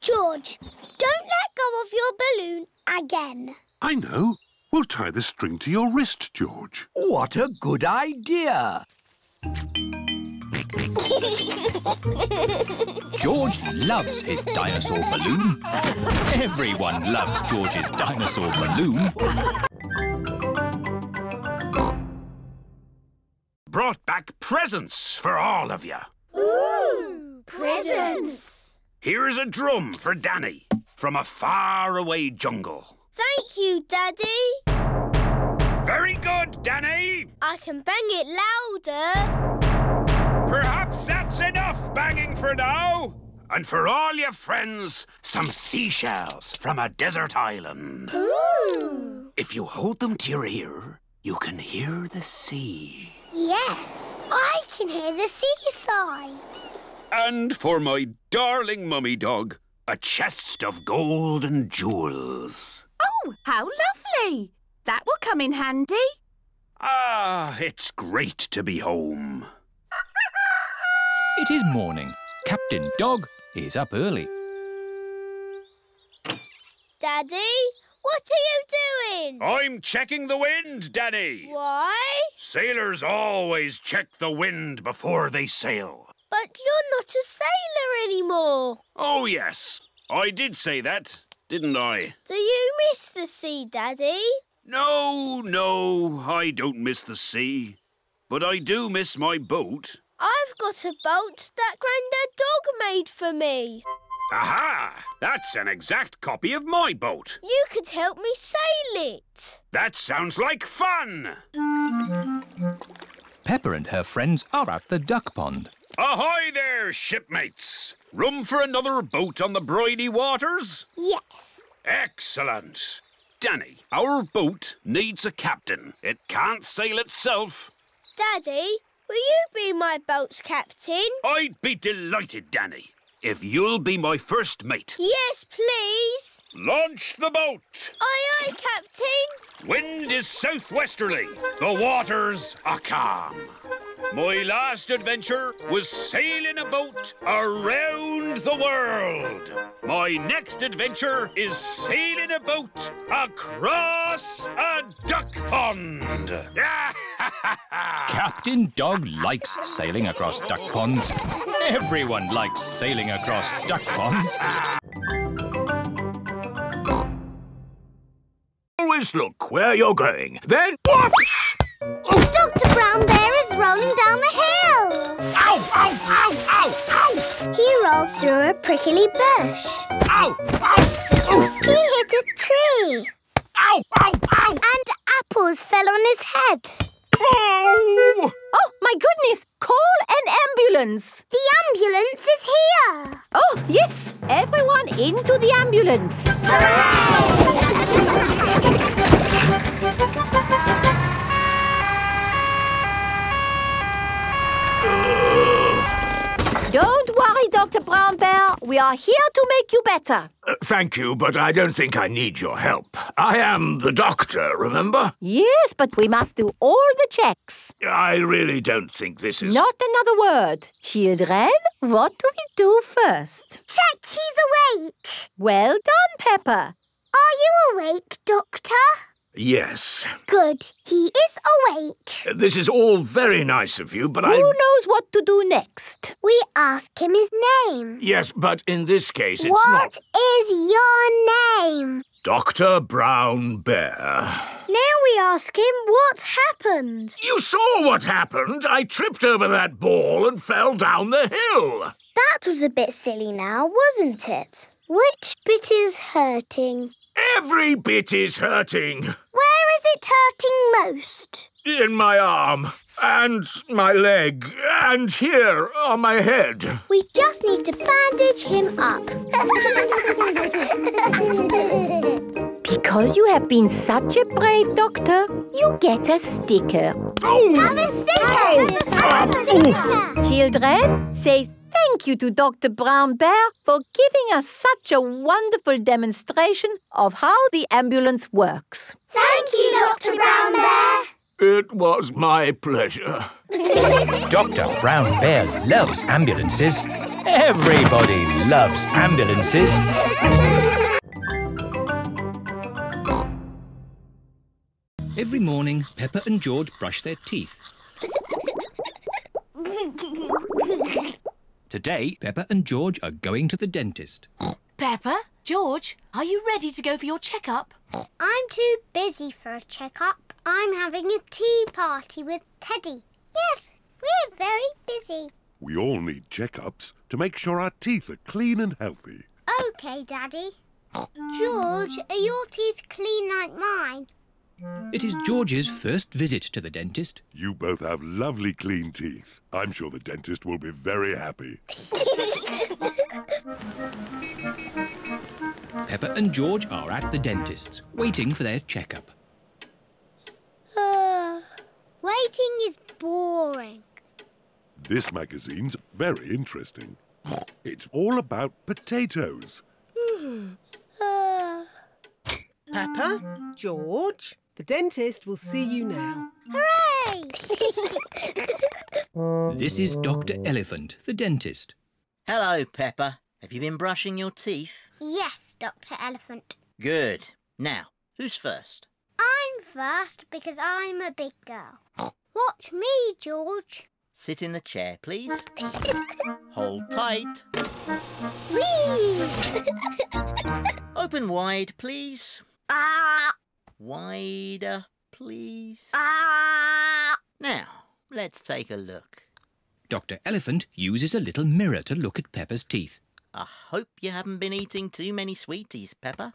George, don't let go of your balloon again. I know. We'll tie the string to your wrist, George. What a good idea! George loves his dinosaur balloon. Everyone loves George's dinosaur balloon. Brought back presents for all of you. Ooh, presents! Here's a drum for Danny from a faraway jungle. Thank you, Daddy. Very good, Danny. I can bang it louder. Perhaps that's enough banging for now. And for all your friends, some seashells from a desert island. Ooh. If you hold them to your ear, you can hear the sea. Yes, I can hear the seaside. And for my darling mummy dog, a chest of gold and jewels. Oh, how lovely! That will come in handy. Ah, it's great to be home. It is morning. Captain Dog is up early. Daddy, what are you doing? I'm checking the wind, Danny. Why? Sailors always check the wind before they sail. But you're not a sailor anymore. Oh, yes. I did say that, didn't I? Do you miss the sea, Daddy? No, no, I don't miss the sea. But I do miss my boat. I've got a boat that Grandad Dog made for me. Aha! That's an exact copy of my boat. You could help me sail it. That sounds like fun! Pepper and her friends are at the duck pond. Ahoy there, shipmates! Room for another boat on the briny waters? Yes. Excellent. Danny, our boat needs a captain. It can't sail itself. Daddy, will you be my boat's captain? I'd be delighted, Danny, if you'll be my first mate. Yes, please. Launch the boat. Aye, aye, Captain. Wind is southwesterly. The waters are calm. My last adventure was sailing a boat around the world. My next adventure is sailing a boat across a duck pond. Captain Dog likes sailing across duck ponds. Everyone likes sailing across duck ponds. Always look where you're going, then whoops! Doctor Brown Bear is rolling down the hill. Ow, ow, ow, ow, ow! He rolled through a prickly bush. Ow, ow, ow! He hit a tree. Ow, ow, ow! And apples fell on his head. Oh! Oh, my goodness! Call an ambulance! The ambulance is here! Oh, yes! Everyone into the ambulance! Hooray! Don't worry, Doctor Brown Bear. We are here to make you better. Uh, thank you, but I don't think I need your help. I am the doctor, remember? Yes, but we must do all the checks. I really don't think this is... Not another word. Children, what do we do first? Check he's awake. Well done, Pepper. Are you awake, Doctor? Yes. Good. He is awake. Uh, this is all very nice of you, but Who I... Who knows what to do next? We ask him his name. Yes, but in this case it's what not... What is your name? Doctor Brown Bear. Now we ask him what happened. You saw what happened. I tripped over that ball and fell down the hill. That was a bit silly now, wasn't it? Which bit is hurting? Every bit is hurting. Where is it hurting most? In my arm, and my leg, and here on my head. We just need to bandage him up. Because you have been such a brave doctor, you get a sticker. Oh! Have a sticker! Have a sticker! Have a sticker. Children, say Thank you to Doctor Brown Bear for giving us such a wonderful demonstration of how the ambulance works. Thank you, Doctor Brown Bear. It was my pleasure. Doctor Brown Bear loves ambulances. Everybody loves ambulances. Every morning, Peppa and George brush their teeth. Today, Peppa and George are going to the dentist. Peppa, George, are you ready to go for your checkup? I'm too busy for a checkup. I'm having a tea party with Teddy. Yes, we're very busy. We all need checkups to make sure our teeth are clean and healthy. OK, Daddy. George, are your teeth clean like mine? It is George's first visit to the dentist. You both have lovely clean teeth. I'm sure the dentist will be very happy. Peppa and George are at the dentist's, waiting for their checkup. Uh, waiting is boring. This magazine's very interesting. It's all about potatoes. Mm. Uh, Peppa, George, the dentist will see you now. Hooray! This is Doctor Elephant, the dentist. Hello, Peppa. Have you been brushing your teeth? Yes, Doctor Elephant. Good. Now, who's first? I'm first because I'm a big girl. Watch me, George. Sit in the chair, please. Hold tight. Whee! Open wide, please. Ah! Wider, please. Ah! Now, let's take a look. Doctor Elephant uses a little mirror to look at Peppa's teeth. I hope you haven't been eating too many sweeties, Peppa.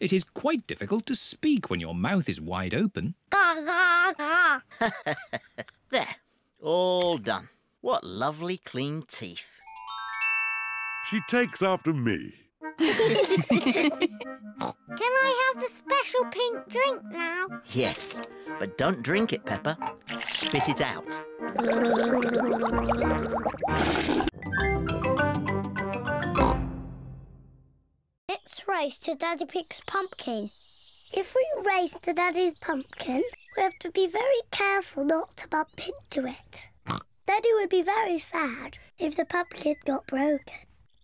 It is quite difficult to speak when your mouth is wide open. There, all done. What lovely clean teeth. She takes after me. Can I have the special pink drink now? Yes, but don't drink it, Peppa. Spit it out. Let's race to Daddy Pig's pumpkin. If we race to Daddy's pumpkin, we have to be very careful not to bump into it. Daddy would be very sad if the pumpkin got broken.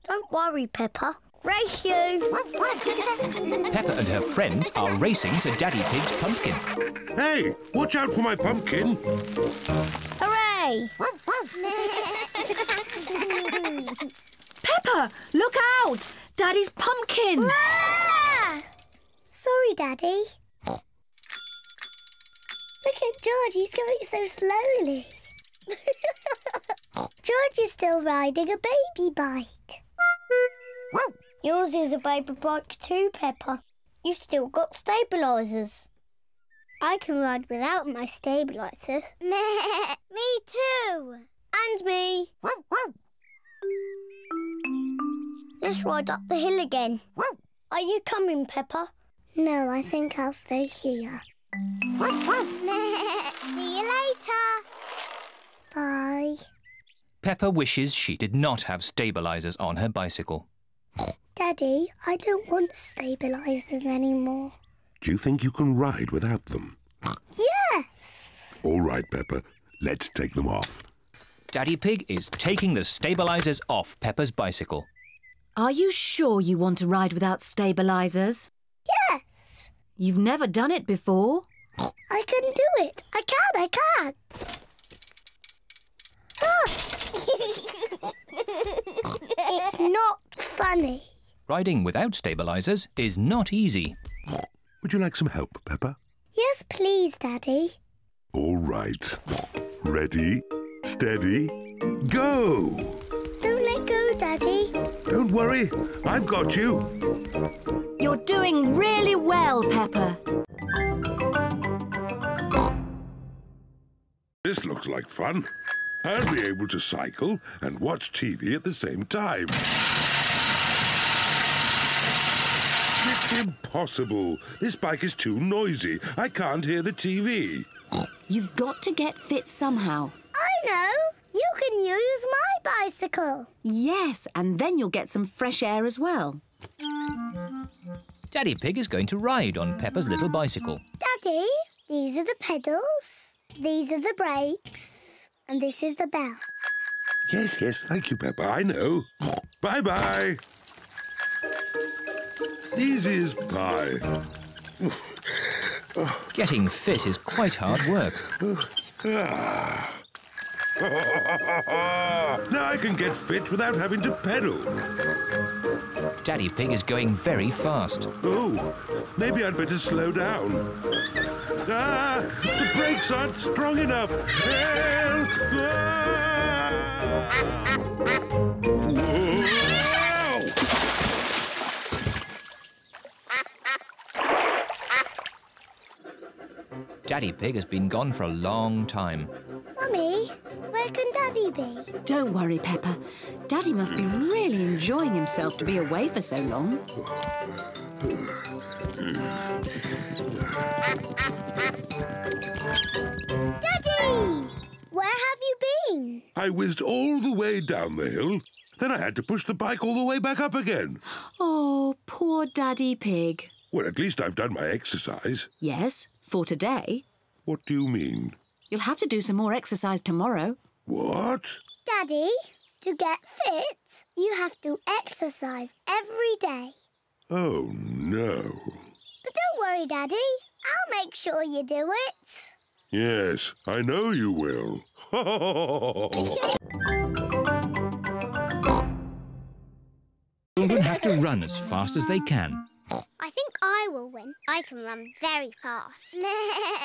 Don't worry, Peppa. Race you! Peppa and her friends are racing to Daddy Pig's pumpkin. Hey, watch out for my pumpkin! Hooray! Peppa, look out! Daddy's pumpkin! Ah! Sorry, Daddy. Look at George, he's going so slowly. George is still riding a baby bike. Yours is a baby bike too, Peppa. You've still got stabilisers. I can ride without my stabilisers. Me too. And me. Let's ride up the hill again. Are you coming, Peppa? No, I think I'll stay here. See you later. Bye. Peppa wishes she did not have stabilisers on her bicycle. Daddy, I don't want stabilisers anymore. Do you think you can ride without them? Yes! All right, Peppa. Let's take them off. Daddy Pig is taking the stabilisers off Peppa's bicycle. Are you sure you want to ride without stabilisers? Yes! You've never done it before. I can do it. I can, I can. Ah! It's not funny. Riding without stabilisers is not easy. Would you like some help, Peppa? Yes, please, Daddy. All right. Ready, steady, go! Don't let go, Daddy. Don't worry. I've got you. You're doing really well, Peppa. This looks like fun. I'll be able to cycle and watch T V at the same time. It's impossible. This bike is too noisy. I can't hear the T V. You've got to get fit somehow. I know. You can use my bicycle. Yes, and then you'll get some fresh air as well. Daddy Pig is going to ride on Peppa's little bicycle. Daddy, these are the pedals, these are the brakes, and this is the bell. Yes, yes, thank you, Peppa, I know. Bye-bye. This is pie. Getting fit is quite hard work. Now I can get fit without having to pedal. Daddy Pig is going very fast. Oh, maybe I'd better slow down. Ah, the brakes aren't strong enough. Help! Ah! Daddy Pig has been gone for a long time. Mummy, where can Daddy be? Don't worry, Peppa. Daddy must be really enjoying himself to be away for so long. Daddy! Where have you been? I whizzed all the way down the hill. Then I had to push the bike all the way back up again. Oh, poor Daddy Pig. Well, at least I've done my exercise. Yes. For today. What do you mean? You'll have to do some more exercise tomorrow. What? Daddy, to get fit, you have to exercise every day. Oh, no. But don't worry, Daddy. I'll make sure you do it. Yes, I know you will. Children have to run as fast as they can. I think I will win. I can run very fast.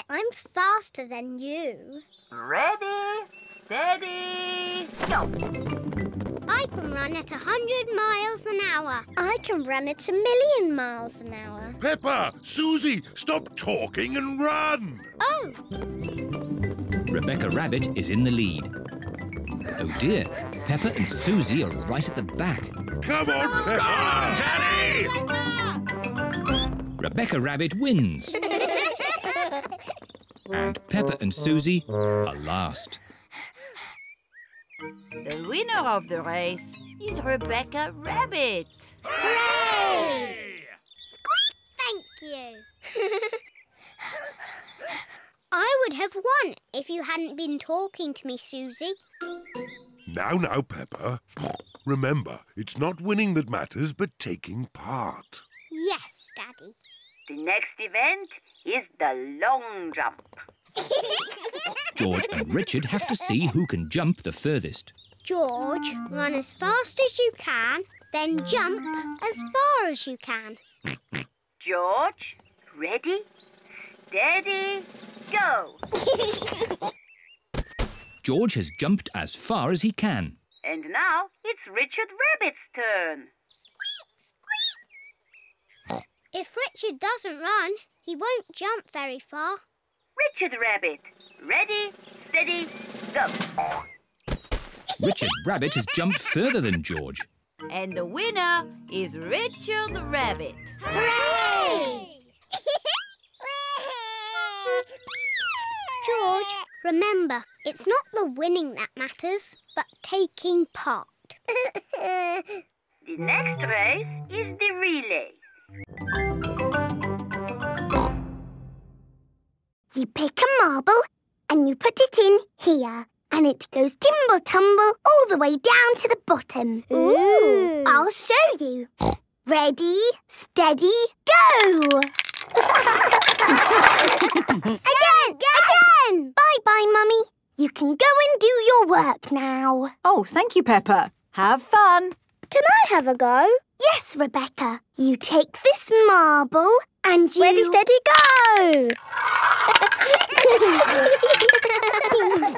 I'm faster than you. Ready, steady, go! I can run at a hundred miles an hour. I can run at a million miles an hour. Peppa, Susie, stop talking and run! Oh! Rebecca Rabbit is in the lead. Oh dear, Peppa and Susie are right at the back. Come on, Peppa! Come on, Daddy! Peppa! Rebecca Rabbit wins. And Peppa and Susie are last. The winner of the race is Rebecca Rabbit. Hooray! Squeak, thank you. I would have won if you hadn't been talking to me, Susie. Now, now, Peppa. Remember, it's not winning that matters, but taking part. Yes, Daddy. The next event is the long jump. George and Richard have to see who can jump the furthest. George, run as fast as you can, then jump as far as you can. George, ready, steady, go! George has jumped as far as he can. And now it's Richard Rabbit's turn. If Richard doesn't run, he won't jump very far. Richard Rabbit, ready, steady, go! Richard Rabbit has jumped further than George. And the winner is Richard Rabbit. Hooray! George, remember, it's not the winning that matters, but taking part. The next race is the relay. You pick a marble and you put it in here, and it goes timble-tumble all the way down to the bottom. Ooh! I'll show you. Ready, steady, go! Again! Again! Bye-bye, Mummy. You can go and do your work now. Oh, thank you, Peppa. Have fun. Can I have a go? Yes, Rebecca. You take this marble and you... Ready, steady, go!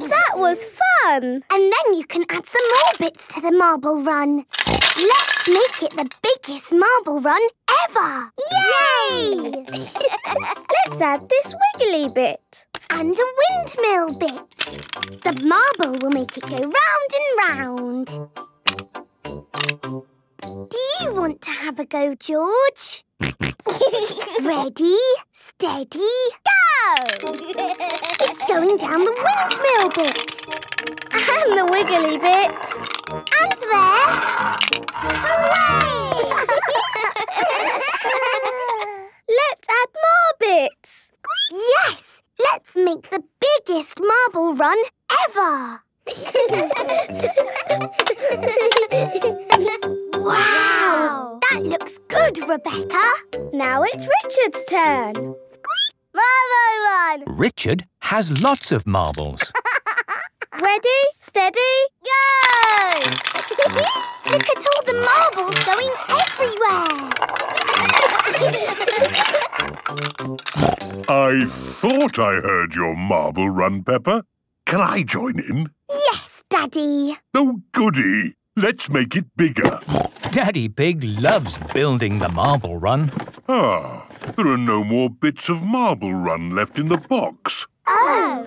That was fun. And then you can add some more bits to the marble run. Let's make it the biggest marble run ever. Yay! Let's add this wiggly bit. And a windmill bit. The marble will make it go round and round. Do you want to have a go, George? Ready, steady, go! It's going down the windmill bit. And the wiggly bit. And there. Hooray! Let's add more bits. Yes! Let's make the biggest marble run ever. Wow! That looks good, Rebecca. Now it's Richard's turn. Squeak! Marble run! Richard has lots of marbles. Ready, steady, go! Look at all the marbles going everywhere. I thought I heard your marble run, Peppa. Can I join in? Yes, Daddy. Oh, goody. Let's make it bigger. Daddy Pig loves building the marble run. Ah, there are no more bits of marble run left in the box. Oh.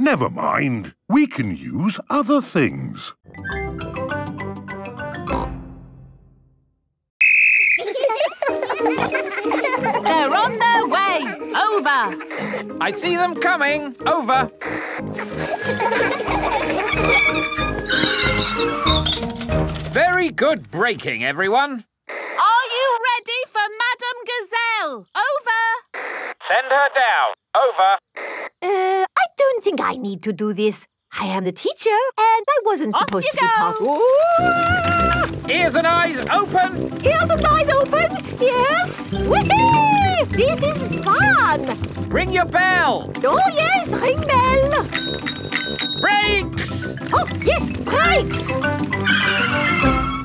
Never mind. We can use other things. They're on their way. Over. I see them coming. Over. Very good braking, everyone. Are you ready for Madame Gazelle? Over. Send her down. Over. Uh, I don't think I need to do this. I am the teacher, and I wasn't Off supposed to go. be part. Ooh! Ears and eyes open. Ears and eyes open. Yes. Whee! This is fun. Ring your bell. Oh yes, ring bell. Brakes. Oh yes, brakes.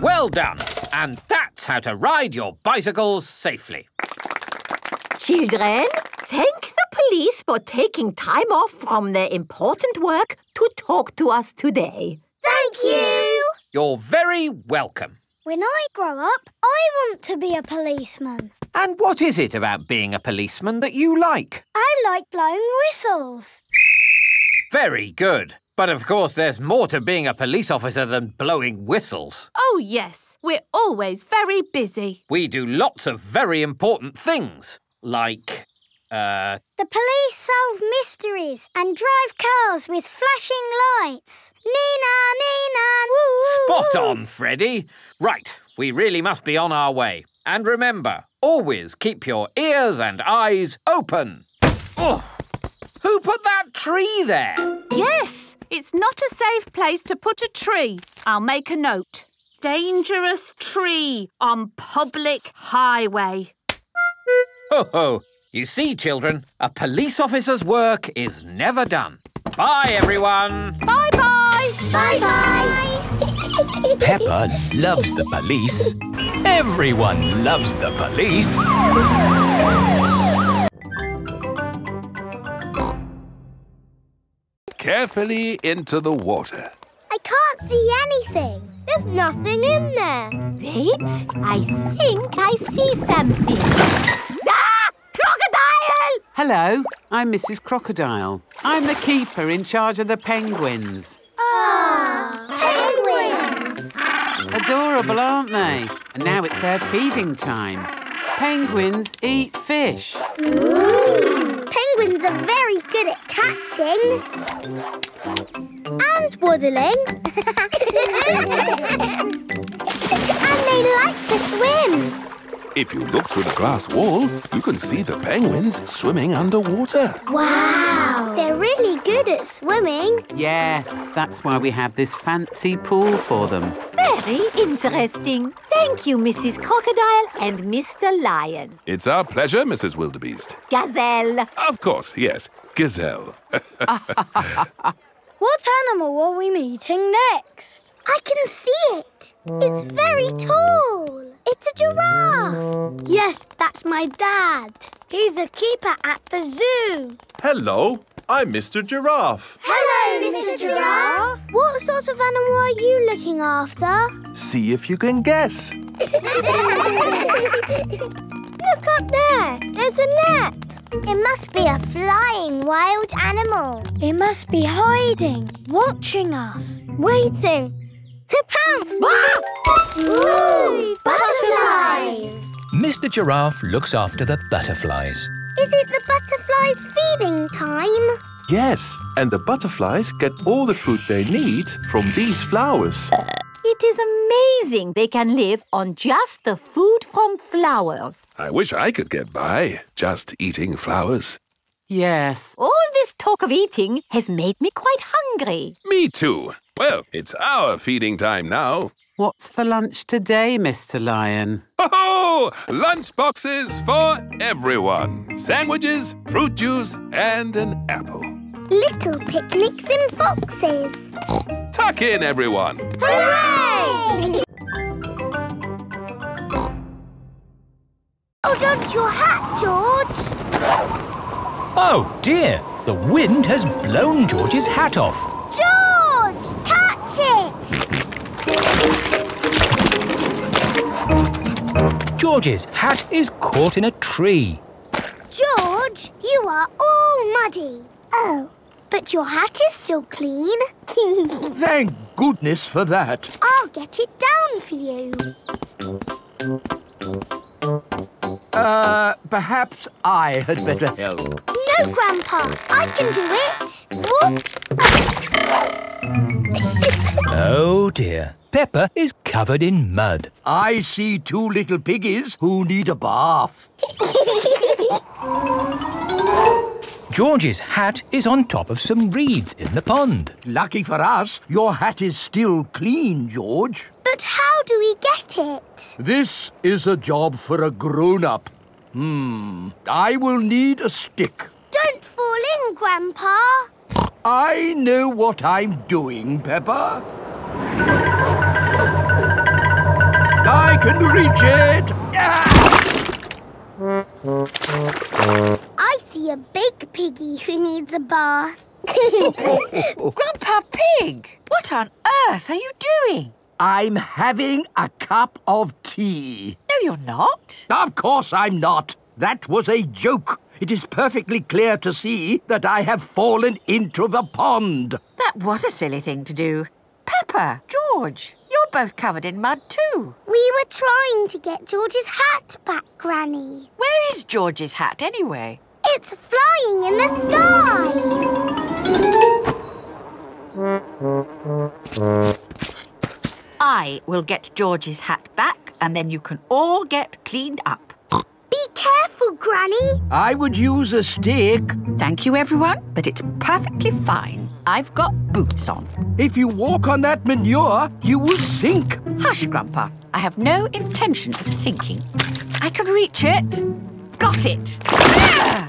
Well done. And that's how to ride your bicycles safely. Children, thank the police for taking time off from their important work to talk to us today. Thank you. You're very welcome. When I grow up, I want to be a policeman. And what is it about being a policeman that you like? I like blowing whistles. Very good. But of course there's more to being a police officer than blowing whistles. Oh yes, we're always very busy. We do lots of very important things. Like, uh... the police solve mysteries and drive cars with flashing lights. Nina, Nina, woo! Spot on, Freddy. Right, we really must be on our way. And remember, always keep your ears and eyes open. Oh, who put that tree there? Yes, it's not a safe place to put a tree. I'll make a note. Dangerous tree on public highway. Ho, ho. You see, children, a police officer's work is never done. Bye, everyone. Bye-bye. Bye-bye. Peppa loves the police. Everyone loves the police. Carefully into the water. I can't see anything. There's nothing in there. Wait, I think I see something. Crocodile! Hello, I'm Missus Crocodile. I'm the keeper in charge of the penguins. Ah, penguins! Adorable, aren't they? And now it's their feeding time. Penguins eat fish. Ooh. Penguins are very good at catching. And waddling. And they like to swim. If you look through the glass wall, you can see the penguins swimming underwater. Wow! They're really good at swimming. Yes, that's why we have this fancy pool for them. Very interesting. Thank you, Missus Crocodile and Mister Lion. It's our pleasure, Missus Wildebeest. Gazelle. Of course, yes. Gazelle. What animal are we meeting next? I can see it. It's very tall. It's a giraffe. Yes, that's my dad. He's a keeper at the zoo. Hello, I'm Mister Giraffe. Hello, Mister Giraffe. What sort of animal are you looking after? See if you can guess. Look up there. There's a net. It must be a flying wild animal. It must be hiding, watching us, waiting. To pounce! Woo! Butterflies! Mister Giraffe looks after the butterflies. Is it the butterflies' feeding time? Yes, and the butterflies get all the food they need from these flowers. It is amazing they can live on just the food from flowers. I wish I could get by just eating flowers. Yes. All this talk of eating has made me quite hungry. Me too. Well, it's our feeding time now. What's for lunch today, Mister Lion? Ho-ho! Lunch boxes for everyone. Sandwiches, fruit juice and an apple. Little picnics in boxes. Tuck in, everyone. Hooray! Hold on to your hat, George. Oh, dear. The wind has blown George's hat off. George, catch it! George's hat is caught in a tree. George, you are all muddy. Oh, but your hat is still clean. Thank goodness for that. I'll get it down for you. Uh, perhaps I had better help. No, Grandpa, I can do it. Whoops. Oh, dear. Peppa is covered in mud. I see two little piggies who need a bath. George's hat is on top of some reeds in the pond. Lucky for us, your hat is still clean, George. But how do we get it? This is a job for a grown-up. Hmm, I will need a stick. Don't fall in, Grandpa. I know what I'm doing, Peppa. I can reach it! Ah! I see a big piggy who needs a bath. Grandpa Pig, what on earth are you doing? I'm having a cup of tea. No, you're not. Of course I'm not. That was a joke. It is perfectly clear to see that I have fallen into the pond. That was a silly thing to do. Peppa, George, you're both covered in mud too. We were trying to get George's hat back, Granny. Where is George's hat anyway? It's flying in the sky. I will get George's hat back and then you can all get cleaned up. Be careful, Granny. I would use a stick. Thank you, everyone, but it's perfectly fine. I've got boots on. If you walk on that manure, you will sink. Hush, Grandpa. I have no intention of sinking. I can reach it. Got it. Yeah!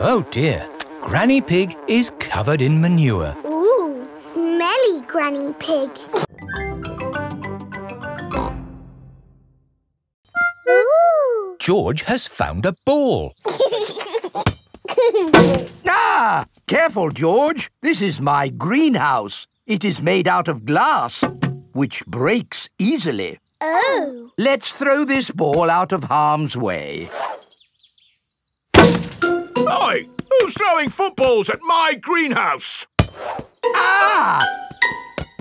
Oh, dear. Granny Pig is covered in manure. Ooh, smelly Granny Pig. Ooh. George has found a ball. Ah! Careful, George. This is my greenhouse. It is made out of glass, which breaks easily. Oh. Let's throw this ball out of harm's way. Oi! Who's throwing footballs at my greenhouse? Ah!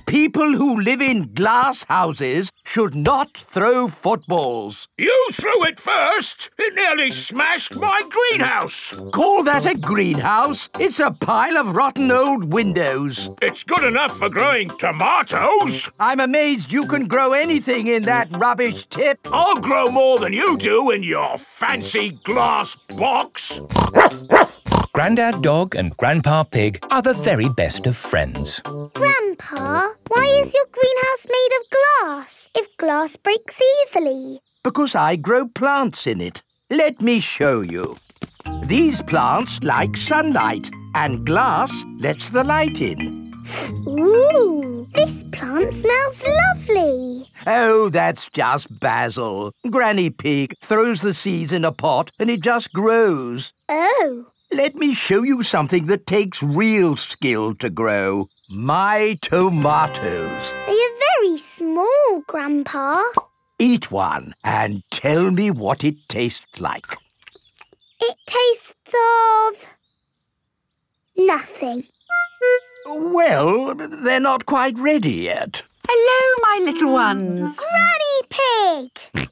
People who live in glass houses should not throw footballs. You threw it first! It nearly smashed my greenhouse! Call that a greenhouse? It's a pile of rotten old windows. It's good enough for growing tomatoes. I'm amazed you can grow anything in that rubbish tip. I'll grow more than you do in your fancy glass box. Grandad Dog and Grandpa Pig are the very best of friends. Grandpa, why is your greenhouse made of glass if glass breaks easily? Because I grow plants in it. Let me show you. These plants like sunlight and glass lets the light in. Ooh, this plant smells lovely. Oh, that's just basil. Granny Pig throws the seeds in a pot and it just grows. Oh. Let me show you something that takes real skill to grow. My tomatoes. They are very small, Grandpa. Eat one and tell me what it tastes like. It tastes of... nothing. Well, they're not quite ready yet. Hello, my little ones. Granny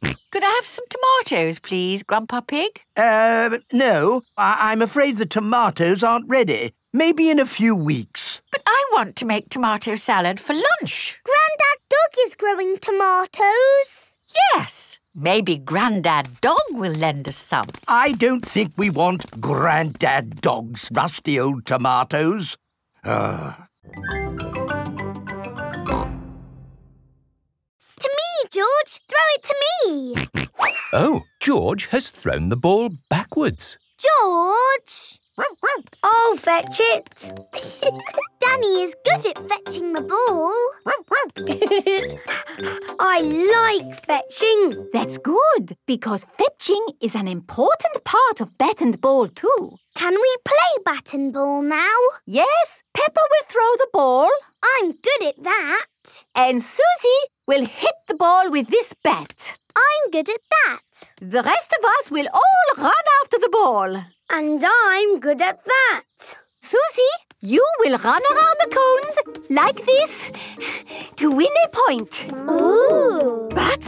Pig! Could I have some tomatoes, please, Grandpa Pig? Uh, no. I I'm afraid the tomatoes aren't ready. Maybe in a few weeks. But I want to make tomato salad for lunch. Grandad Dog is growing tomatoes. Yes. Maybe Grandad Dog will lend us some. I don't think we want Grandad Dog's rusty old tomatoes. Ugh. To me, George. Throw it to me. Oh, George has thrown the ball backwards. George! I'll fetch it. Danny is good at fetching the ball. I like fetching. That's good, because fetching is an important part of bat and ball too. Can we play bat and ball now? Yes, Peppa will throw the ball. I'm good at that. And Susie will hit the ball with this bat. I'm good at that. The rest of us will all run after the ball. And I'm good at that. Susie, you will run around the cones like this to win a point. Ooh. But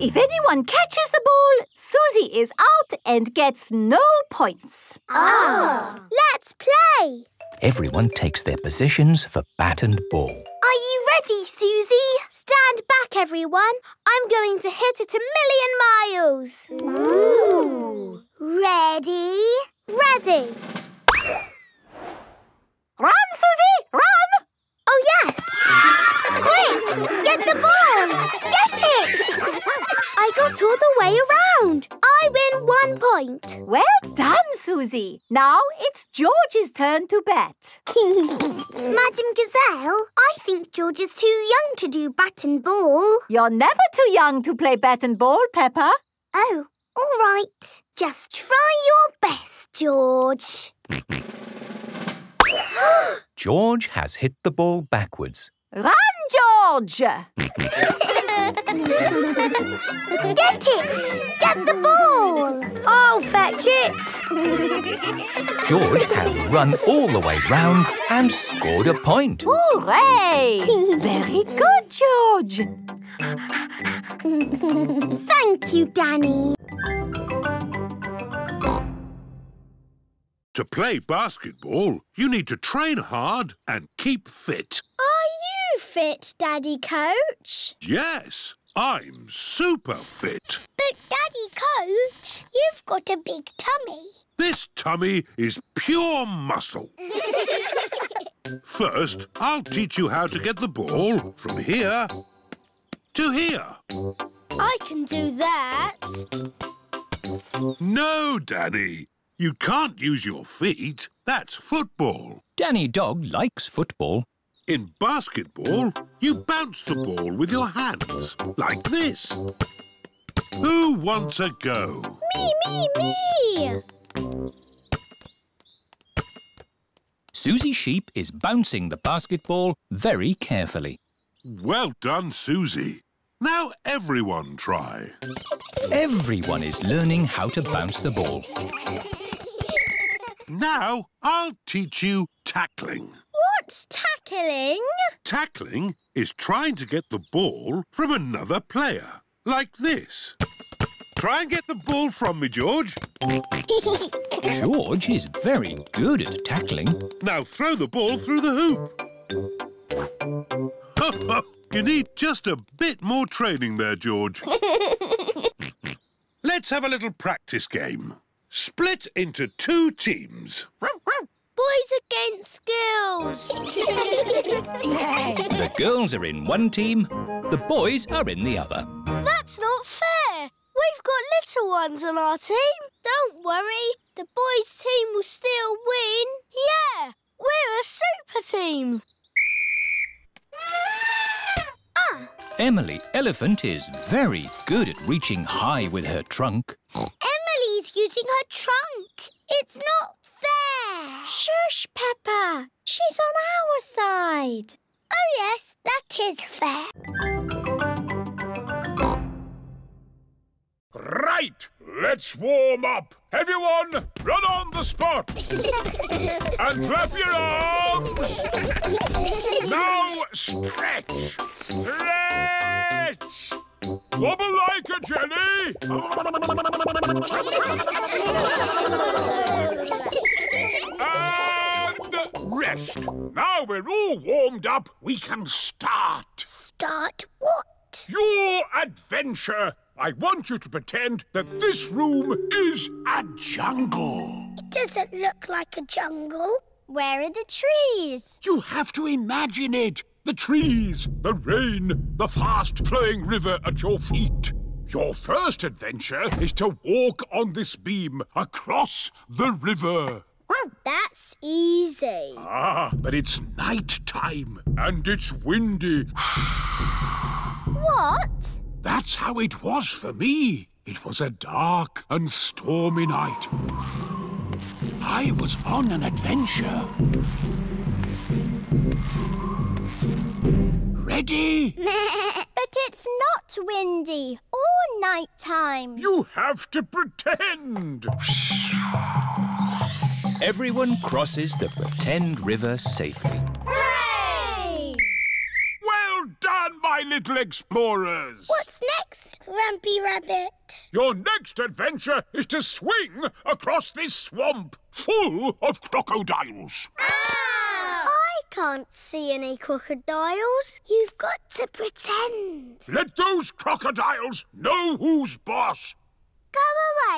if anyone catches the ball, Susie is out and gets no points. Ah. Let's play. Everyone takes their positions for bat and ball. Are you ready, Susie? Stand back, everyone. I'm going to hit it a million miles. Ooh. Ready? Ready. Run, Susie! Run! Oh, yes! Quick! Get the ball! Get it! I got all the way around. I win one point. Well done, Susie. Now it's George's turn to bat. Madam Gazelle, I think George is too young to do bat and ball. You're never too young to play bat and ball, Peppa. Oh, all right. Just try your best, George. George has hit the ball backwards. Run, George! Get it! Get the ball! I'll fetch it! George has run all the way round and scored a point. Hooray! Very good, George. Thank you, Danny. To play basketball, you need to train hard and keep fit. Are you fit, Daddy Coach? Yes, I'm super fit. But, Daddy Coach, you've got a big tummy. This tummy is pure muscle. First, I'll teach you how to get the ball from here to here. I can do that. No, Danny. You can't use your feet. That's football. Danny Dog likes football. In basketball, you bounce the ball with your hands, like this. Who wants a go? Me, me, me! Susie Sheep is bouncing the basketball very carefully. Well done, Susie. Now everyone try. Everyone is learning how to bounce the ball. Now I'll teach you tackling. What's tackling? Tackling is trying to get the ball from another player, like this. Try and get the ball from me, George. George is very good at tackling. Now throw the ball through the hoop. Ho, ho. You need just a bit more training there, George. Let's have a little practice game. Split into two teams. Boys against girls. The girls are in one team, the boys are in the other. That's not fair. We've got little ones on our team. Don't worry, the boys' team will still win. Yeah, we're a super team. Ah. Emily Elephant is very good at reaching high with her trunk. Emily's using her trunk. It's not fair. Shush, Peppa. She's on our side. Oh, yes, that is fair. Right, let's warm up. Everyone, run on the spot. And clap your arms. Now stretch. Stretch. Wobble like a jelly! And rest. Now we're all warmed up, we can start. Start what? Your adventure. I want you to pretend that this room is a jungle. It doesn't look like a jungle. Where are the trees? You have to imagine it. The trees, the rain, the fast-flowing river at your feet. Your first adventure is to walk on this beam across the river. Well, that's easy. Ah, but it's night time and it's windy. What? That's how it was for me. It was a dark and stormy night. I was on an adventure. Ready? But it's not windy or nighttime. You have to pretend. Everyone crosses the pretend river safely. Hooray! Well done, my little explorers. What's next, Grumpy Rabbit? Your next adventure is to swing across this swamp full of crocodiles. Ah! I can't see any crocodiles. You've got to pretend. Let those crocodiles know who's boss. Go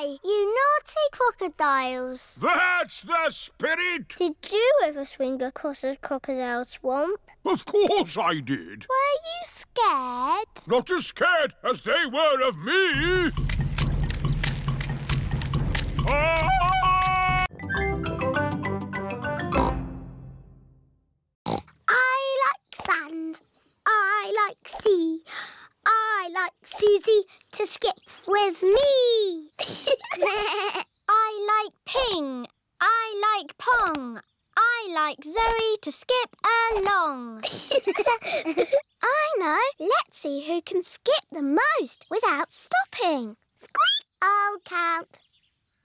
away, you naughty crocodiles. That's the spirit. Did you ever swing across a crocodile swamp? Of course I did. Were you scared? Not as scared as they were of me. Ah! Sand. I like sea. I like Susie to skip with me. I like ping. I like pong. I like Zoe to skip along. I know. Let's see who can skip the most without stopping. Squeak! I'll count.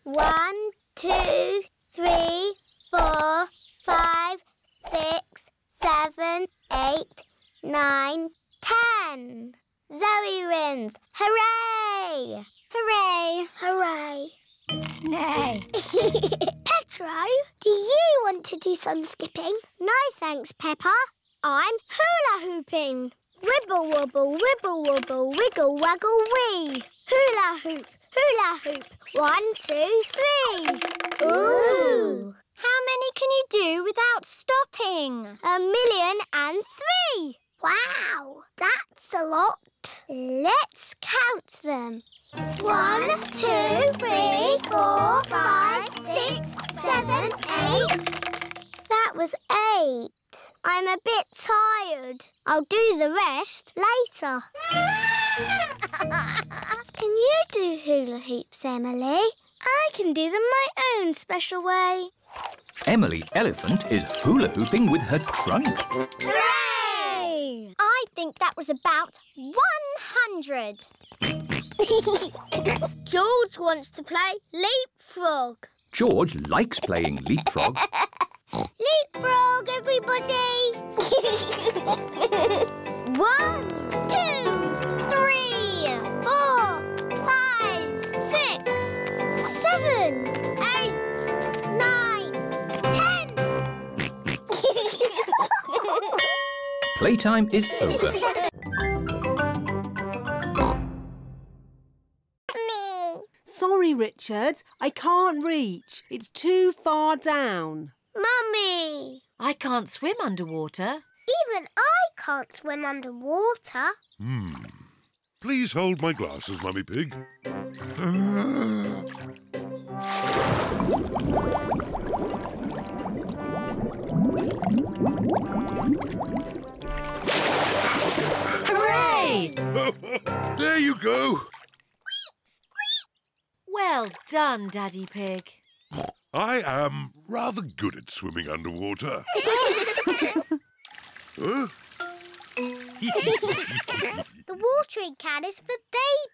One, two, three, four, five, six, seven, eight, nine, ten. Zoe wins. Hooray! Hooray! Hooray! Nay. Pedro, do you want to do some skipping? No thanks, Peppa. I'm hula hooping. Wibble wobble, wibble wobble, wiggle waggle wee. Hula hoop, hula hoop. One, two, three. Ooh! How many can you do without stopping? A million and three. Wow, that's a lot. Let's count them. One, two, three, four, five, six, seven, eight. That was eight. I'm a bit tired. I'll do the rest later. Can you do hula hoops, Emily? I can do them my own special way. Emily Elephant is hula-hooping with her trunk. Hooray! I think that was about one hundred. George wants to play leapfrog. George likes playing leapfrog. Leapfrog, everybody! One, two, three, four, five, six, seven, eight. Playtime is over. Me. Sorry, Richard. I can't reach. It's too far down. Mummy. I can't swim underwater. Even I can't swim underwater. Hmm. Please hold my glasses, Mummy Pig. Hooray! There you go. Squeak, squeak. Well done, Daddy Pig. I am rather good at swimming underwater. Huh? The watering can is for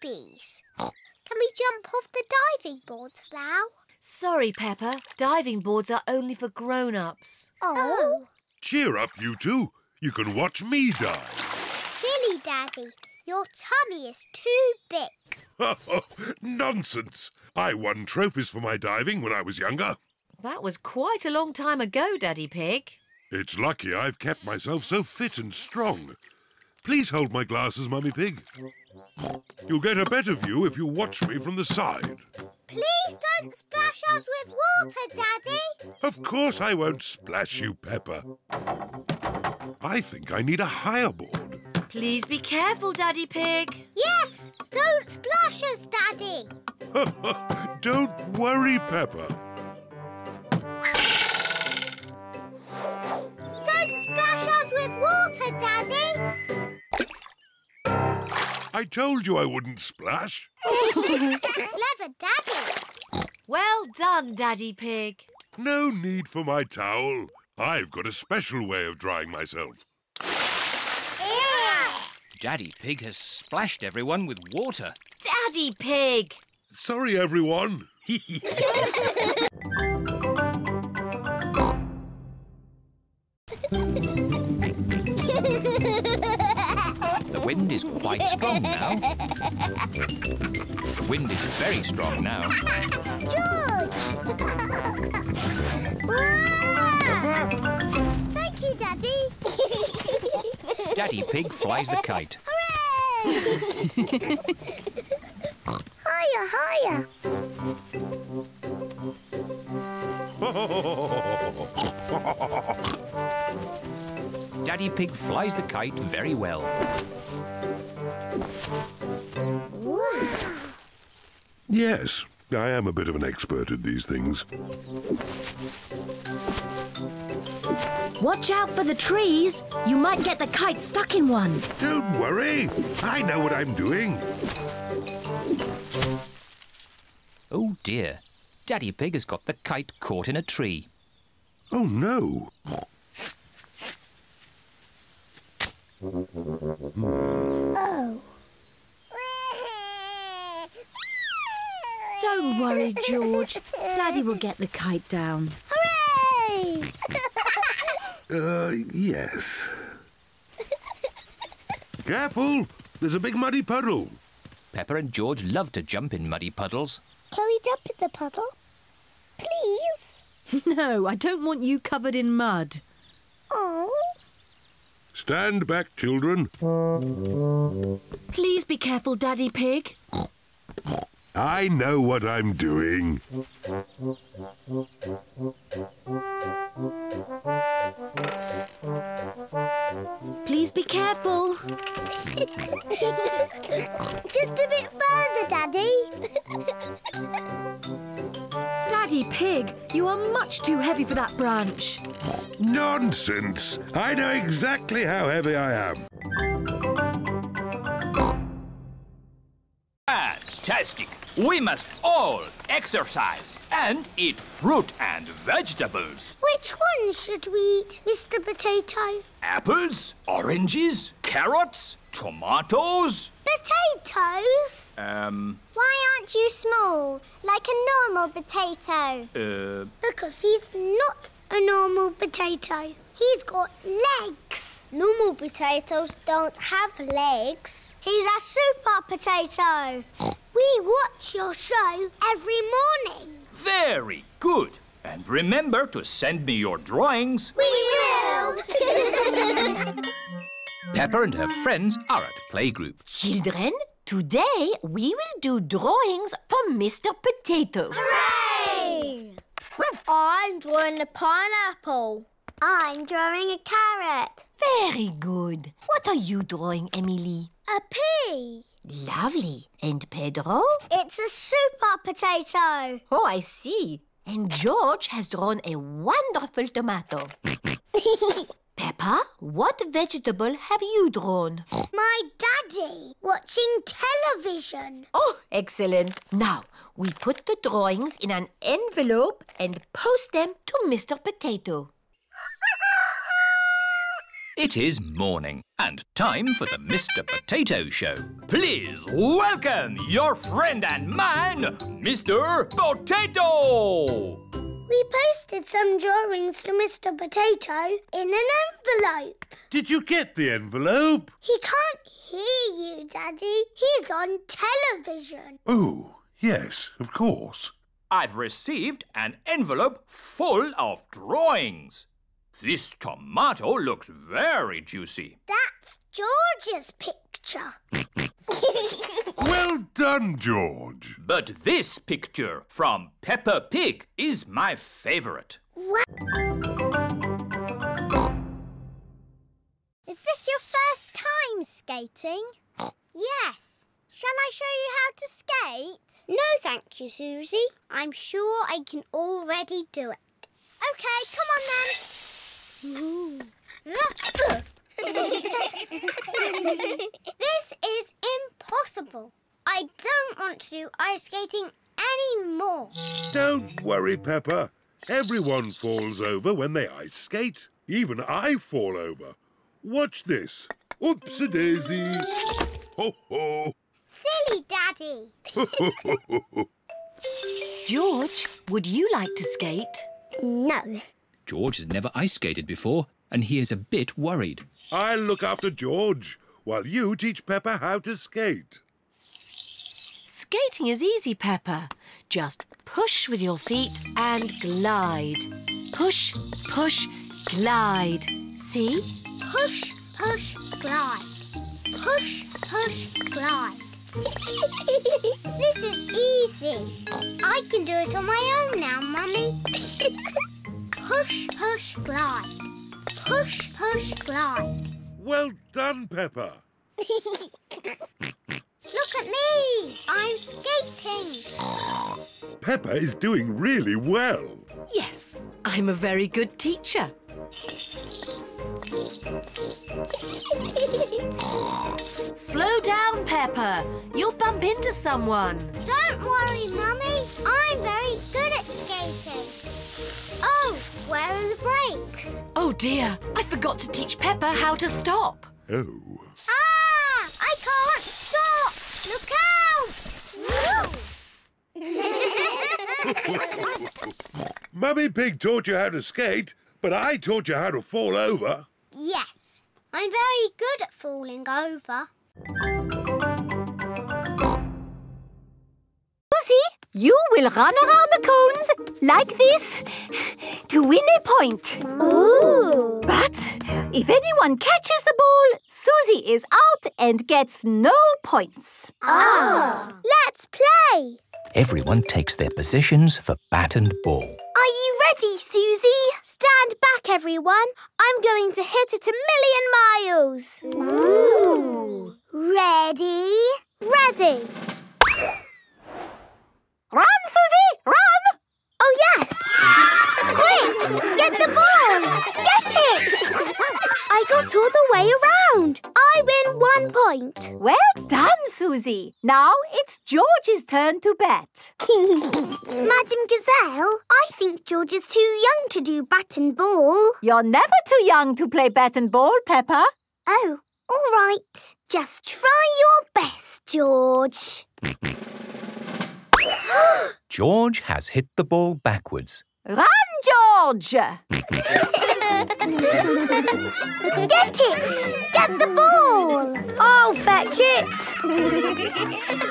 babies. Can we jump off the diving boards now? Sorry, Peppa. Diving boards are only for grown-ups. Oh. Cheer up, you two. You can watch me dive. Silly, Daddy. Your tummy is too big. Nonsense! I won trophies for my diving when I was younger. That was quite a long time ago, Daddy Pig. It's lucky I've kept myself so fit and strong. Please hold my glasses, Mummy Pig. You'll get a better view if you watch me from the side. Please don't splash us with water, Daddy. Of course I won't splash you, Peppa. I think I need a higher board. Please be careful, Daddy Pig. Yes, don't splash us, Daddy. Don't worry, Peppa. Don't splash us with water, Daddy. I told you I wouldn't splash. Clever Daddy. Well done, Daddy Pig. No need for my towel. I've got a special way of drying myself. Ew. Daddy Pig has splashed everyone with water. Daddy Pig! Sorry, everyone. The wind is quite strong now. The wind is very strong now. George! Thank you, Daddy. Daddy Pig flies the kite. Hooray! Higher, higher. Daddy Pig flies the kite very well. Wow. Yes, I am a bit of an expert at these things. Watch out for the trees. You might get the kite stuck in one. Don't worry. I know what I'm doing. Oh, dear. Daddy Pig has got the kite caught in a tree. Oh, no. Oh. Don't worry, George. Daddy will get the kite down. Hooray! uh, yes. Careful! There's a big muddy puddle. Peppa and George love to jump in muddy puddles. Can we jump in the puddle? Please? No, I don't want you covered in mud. Oh. Stand back, children. Please be careful, Daddy Pig. I know what I'm doing. Please be careful. Just a bit further, Daddy. Daddy Pig, you are much too heavy for that branch. Nonsense! I know exactly how heavy I am. Fantastic! We must all exercise and eat fruit and vegetables. Which one should we eat, Mister Potato? Apples, oranges, carrots, tomatoes. Potatoes? Um... Why aren't you small, like a normal potato? Uh... Because he's not a normal potato. He's got legs. Normal potatoes don't have legs. He's a super potato. We watch your show every morning. Very good. And remember to send me your drawings. We will. Peppa and her friends are at playgroup. Children, today we will do drawings for Mister Potato. Hooray! I'm drawing a pineapple. I'm drawing a carrot. Very good. What are you drawing, Emily? A pea. Lovely. And Pedro? It's a super potato. Oh, I see. And George has drawn a wonderful tomato. Peppa, what vegetable have you drawn? My daddy, watching television. Oh, excellent. Now, we put the drawings in an envelope and post them to Mister Potato. It is morning and time for the Mister Potato Show. Please welcome your friend and mine, Mister Potato! We posted some drawings to Mister Potato in an envelope. Did you get the envelope? He can't hear you, Daddy. He's on television. Oh, yes, of course. I've received an envelope full of drawings. This tomato looks very juicy. That's George's picture. Well done, George. But this picture from Peppa Pig is my favourite. Wow. Is this your first time skating? Yes. Shall I show you how to skate? No, thank you, Susie. I'm sure I can already do it. OK, come on then. Ooh. This is impossible. I don't want to do ice skating anymore. Don't worry, Peppa. Everyone falls over when they ice skate. Even I fall over. Watch this. Oops-a-daisy. Ho ho. Silly Daddy. George, would you like to skate? No. George has never ice skated before, and he is a bit worried. I'll look after George while you teach Peppa how to skate. Skating is easy, Peppa. Just push with your feet and glide. Push, push, glide. See? Push, push, glide. Push, push, glide. This is easy. I can do it on my own now, Mummy. Push, push, glide. Push, push, glide. Well done, Peppa. Look at me. I'm skating. Peppa is doing really well. Yes, I'm a very good teacher. Slow down, Peppa. You'll bump into someone. Don't worry, Mummy. I'm very good at skating. Oh, where are the brakes? Oh, dear. I forgot to teach Peppa how to stop. Oh. Ah! I can't stop! Look out! Mummy Pig taught you how to skate, but I taught you how to fall over. Yes. I'm very good at falling over. You will run around the cones like this to win a point. Ooh. But if anyone catches the ball, Susie is out and gets no points. Ah. Let's play. Everyone takes their positions for bat and ball. Are you ready, Susie? Stand back, everyone. I'm going to hit it a million miles. Ooh. Ready? Ready. Run, Susie! Run! Oh, yes! Quick! Get the ball! Get it! I got all the way around. I win one point. Well done, Susie. Now it's George's turn to bat. Madam Gazelle, I think George is too young to do bat and ball. You're never too young to play bat and ball, Peppa. Oh, all right. Just try your best, George. George has hit the ball backwards. Run, George! Get it! Get the ball! I'll fetch it!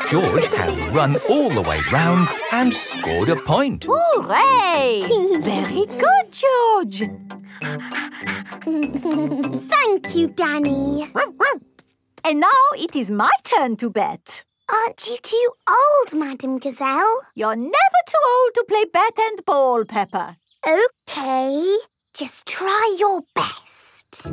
George has run all the way round and scored a point. Hooray! Very good, George. Thank you, Danny. And now it is my turn to bet. Aren't you too old, Madam Gazelle? You're never too old to play bat and ball, Peppa. OK. Just try your best.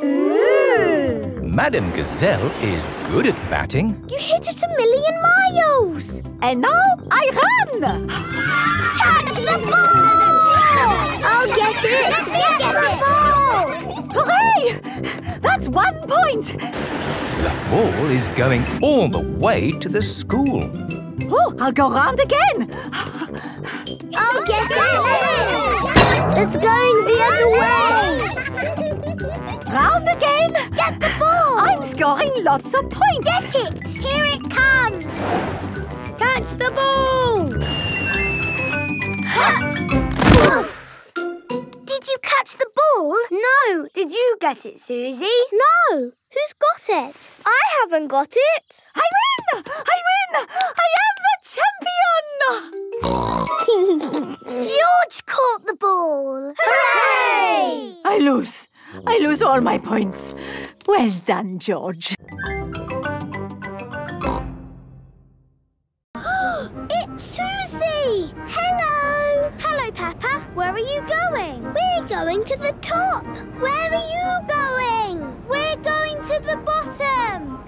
Ooh. Madam Gazelle is good at batting. You hit it a million miles. And now I run. Catch the ball! I'll get it. Let me get the ball! Hooray! That's one point! The ball is going all the way to the school. Oh, I'll go round again. I'll get it! It's going the other way! Round again! Get the ball! I'm scoring lots lots of points. Get it! Here it comes! Catch the ball! Did you catch the ball? No. Did you get it, Susie? No. Who's got it? I haven't got it. I win! I win! I am the champion! George caught the ball. Hooray! I lose. I lose all my points. Well done, George. It's Susie! Hello! Hello, Peppa. Where are you going? We're going to the top. Where are you going? We're going to the bottom.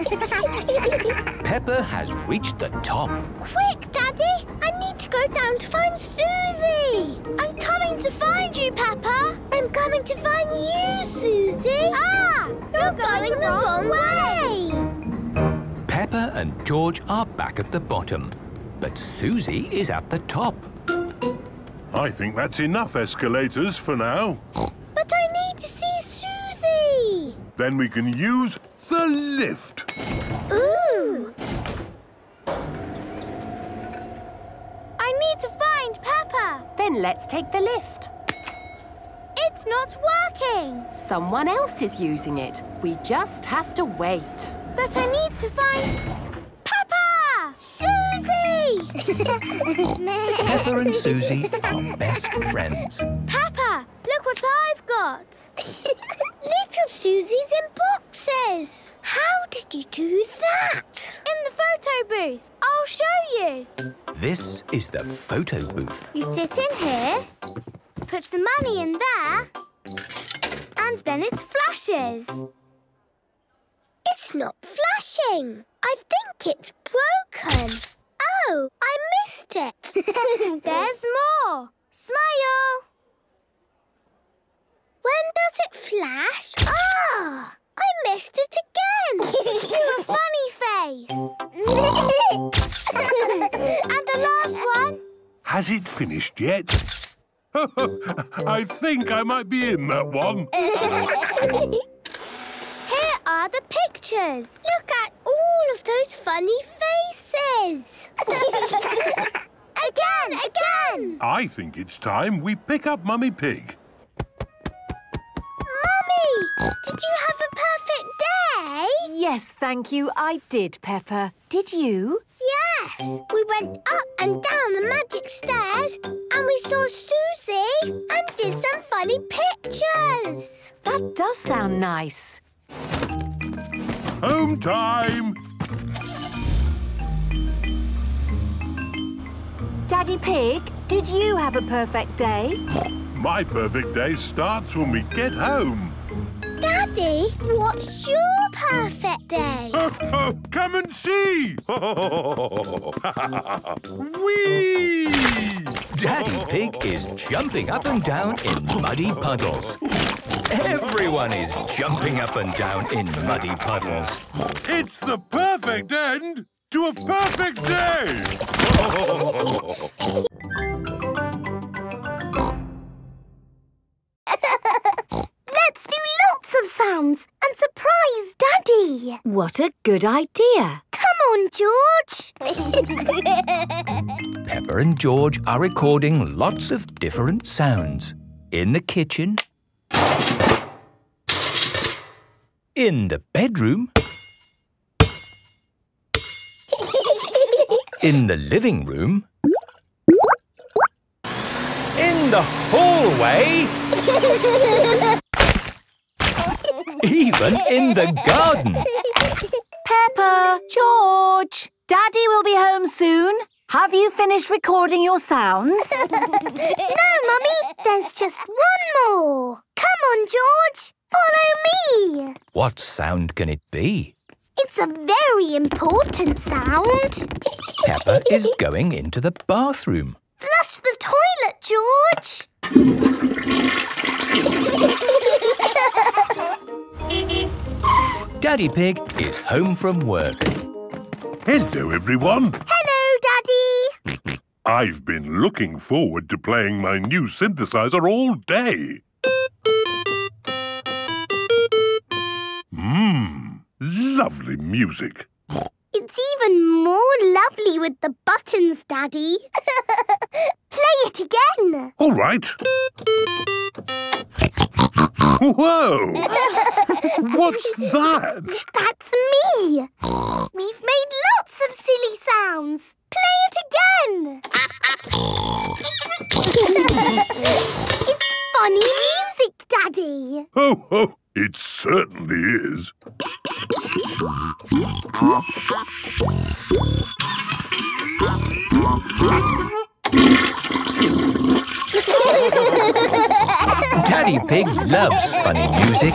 Peppa has reached the top. Quick, Daddy! I need to go down to find Susie. I'm coming to find you, Peppa. I'm coming to find you, Susie. Ah! You're going the wrong way. Peppa and George are back at the bottom. But Susie is at the top. I think that's enough escalators for now. But I need to see Susie. Then we can use the lift. Ooh. I need to find Peppa. Then let's take the lift. It's not working. Someone else is using it. We just have to wait. But I need to find... Peppa! Susie! Peppa and Susie are best friends. Peppa, look what I've got. Little Susie's in boxes. How did you do that? In the photo booth. I'll show you. This is the photo booth. You sit in here, put the money in there, and then it flashes. It's not flashing. I think it's broken. Oh, I missed it. There's more. Smile. When does it flash? Ah! I missed it again. Do a funny face. And the last one. Has it finished yet? I think I might be in that one. Here are the pictures. Look at all of those funny faces. Again, again. I think it's time we pick up Mummy Pig. Mummy, did you have a perfect day? Yes, thank you. I did, Peppa. Did you? Yes. We went up and down the magic stairs and we saw Susie and did some funny pictures. That does sound nice. Home time! Daddy Pig, did you have a perfect day? My perfect day starts when we get home. Daddy, what's your perfect day? Come and see! Whee! Daddy Pig is jumping up and down in muddy puddles. Everyone is jumping up and down in muddy puddles. It's the perfect end to a perfect day! Let's do lots of sounds and surprise Daddy! What a good idea! Come on, George! Peppa and George are recording lots of different sounds. In the kitchen... in the bedroom, in the living room, in the hallway, even in the garden. Peppa, George, Daddy will be home soon. Have you finished recording your sounds? No, Mummy, there's just one more. Come on, George. Follow me! What sound can it be? It's a very important sound. Peppa is going into the bathroom. Flush the toilet, George! Daddy Pig is home from work. Hello, everyone. Hello, Daddy. I've been looking forward to playing my new synthesizer all day. Mmm, lovely music. It's even more lovely with the buttons, Daddy. Play it again. All right. Whoa! What's that? That's me. We've made lots of silly sounds. Play it again. It's funny music, Daddy. Oh, oh, it certainly is. Daddy Pig loves funny music.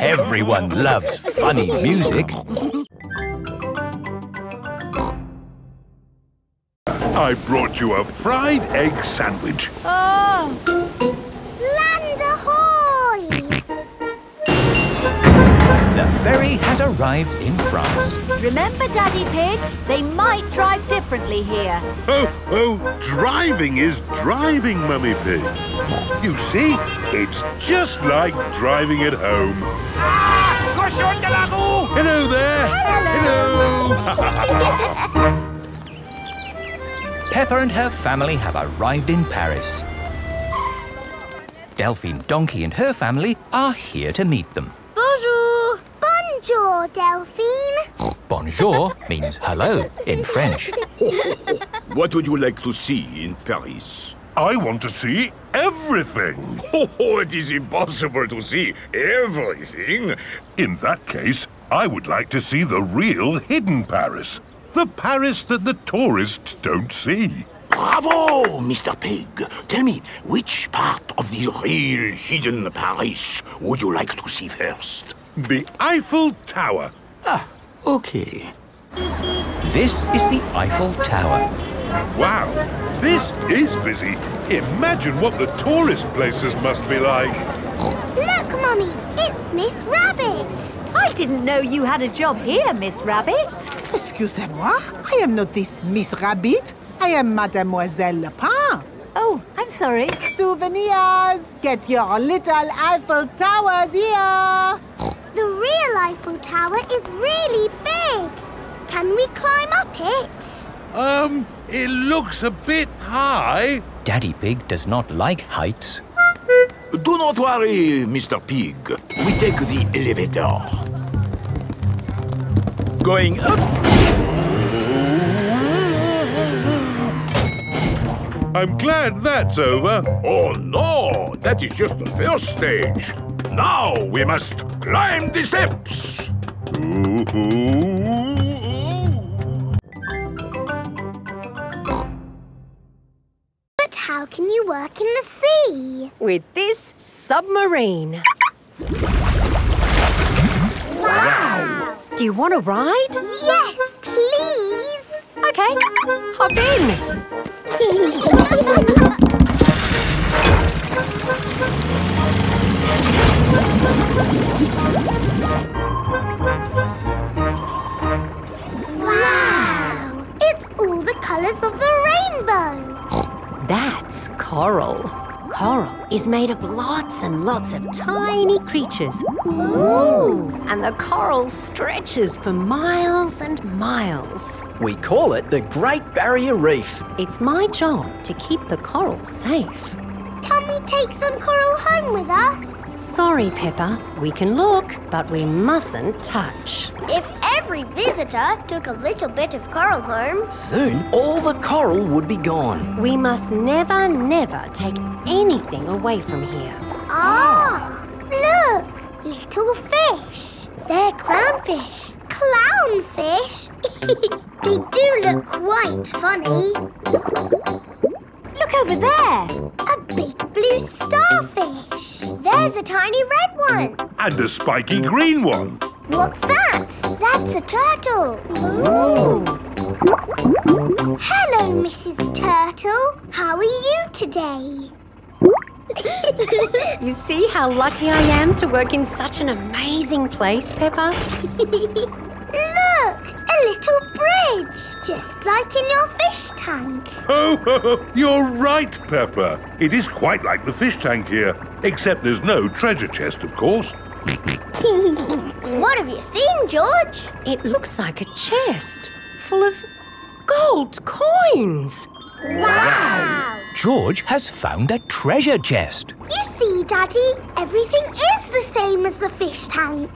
Everyone loves funny music. I brought you a fried egg sandwich. Oh! Land ahoy! The ferry has arrived in France. Remember, Daddy Pig, they might drive differently here. Oh, oh, driving is driving, Mummy Pig. You see, it's just like driving at home. Ah! Cochon de la roue! Hello there! Hello! Hello! Peppa and her family have arrived in Paris. Delphine Donkey and her family are here to meet them. Bonjour! Bonjour, Delphine. Bonjour means hello in French. What would you like to see in Paris? I want to see everything. Oh, it is impossible to see everything. In that case, I would like to see the real hidden Paris. The Paris that the tourists don't see. Bravo, Mister Pig. Tell me, which part of the real hidden Paris would you like to see first? The Eiffel Tower. Ah, okay. This is the Eiffel Tower. Wow, this is busy. Imagine what the tourist places must be like. Look, Mummy, it's Miss Rabbit. I didn't know you had a job here, Miss Rabbit. Excusez-moi, I am not this Miss Rabbit. I am Mademoiselle Lapin. Oh, I'm sorry. Souvenirs! Get your little Eiffel Towers here! The real Eiffel Tower is really big. Can we climb up it? Um, it looks a bit high. Daddy Pig does not like heights. Do not worry, Mister Pig. We take the elevator. Going up. I'm glad that's over. Oh no, that is just the first stage. Now we must climb the steps. But how can you work in the sea? With this submarine. Wow! Do you want to ride? Yes, please! Okay, hop in! Wow! It's all the colours of the rainbow! That's coral. Coral is made of lots and lots of tiny creatures. Ooh! And the coral stretches for miles and miles. We call it the Great Barrier Reef. It's my job to keep the coral safe. Can we take some coral home with us? Sorry, Peppa. We can look, but we mustn't touch. If every visitor took a little bit of coral home, soon all the coral would be gone. We must never, never take anything away from here. Ah! Look! Little fish. They're clownfish. Clownfish? They do look quite funny. Look over there. A big blue starfish. There's a tiny red one. And a spiky green one. What's that? That's a turtle. Ooh. Hello, Missus Turtle. How are you today? You see how lucky I am to work in such an amazing place, Peppa? Look! A little bridge! Just like in your fish tank. Oh, oh, oh, you're right, Peppa. It is quite like the fish tank here. Except there's no treasure chest, of course. What have you seen, George? It looks like a chest full of gold coins. Wow! George has found a treasure chest. You see, Daddy, everything is the same as the fish tank.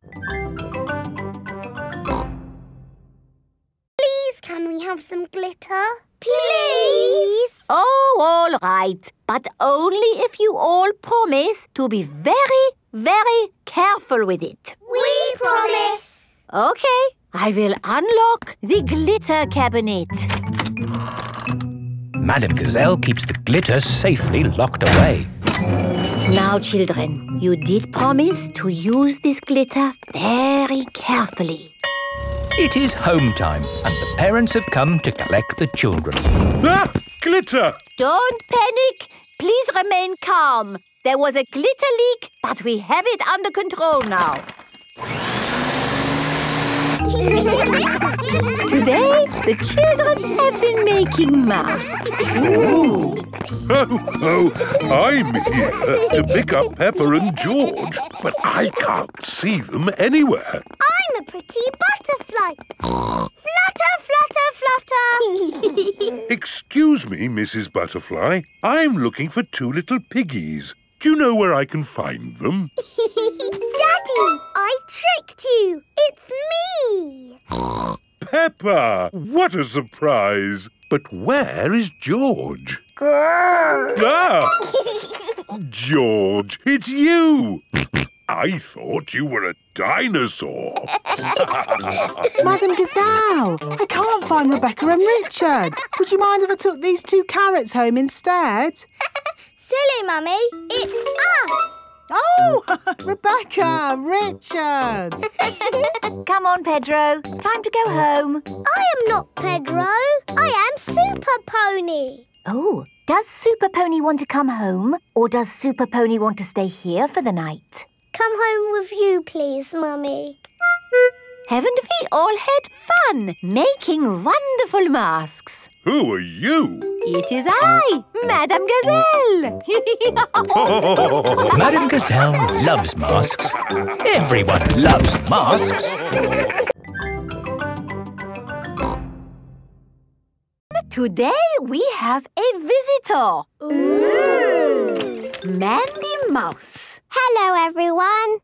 Please, can we have some glitter? Please! Oh, all right. But only if you all promise to be very, very careful with it. We promise. Okay. I will unlock the glitter cabinet. Madame Gazelle keeps the glitter safely locked away. Now, children, you did promise to use this glitter very carefully. It is home time, and the parents have come to collect the children. Ah! Glitter! Don't panic. Please remain calm. There was a glitter leak, but we have it under control now. Today, the children have been making masks. Oh, oh, oh, I'm here to pick up Pepper and George, but I can't see them anywhere. I'm a pretty butterfly. Flutter, flutter, flutter. Excuse me, Missus Butterfly. I'm looking for two little piggies. Do you know where I can find them? Daddy, I tricked you. It's me. Peppa, what a surprise. But where is George? Ah! George, it's you. I thought you were a dinosaur. Madame Gazelle, I can't find Rebecca and Richard. Would you mind if I took these two carrots home instead? Silly, Mummy. It's us. Oh, Rebecca, Richard. Come on, Pedro. Time to go home. I am not Pedro. I am Super Pony. Oh, does Super Pony want to come home, or does Super Pony want to stay here for the night? Come home with you, please, Mummy. Haven't we all had fun making wonderful masks? Who are you? It is I, Madame Gazelle. Madame Gazelle loves masks. Everyone loves masks. Today we have a visitor. Ooh. Mandy Mouse. Hello, everyone.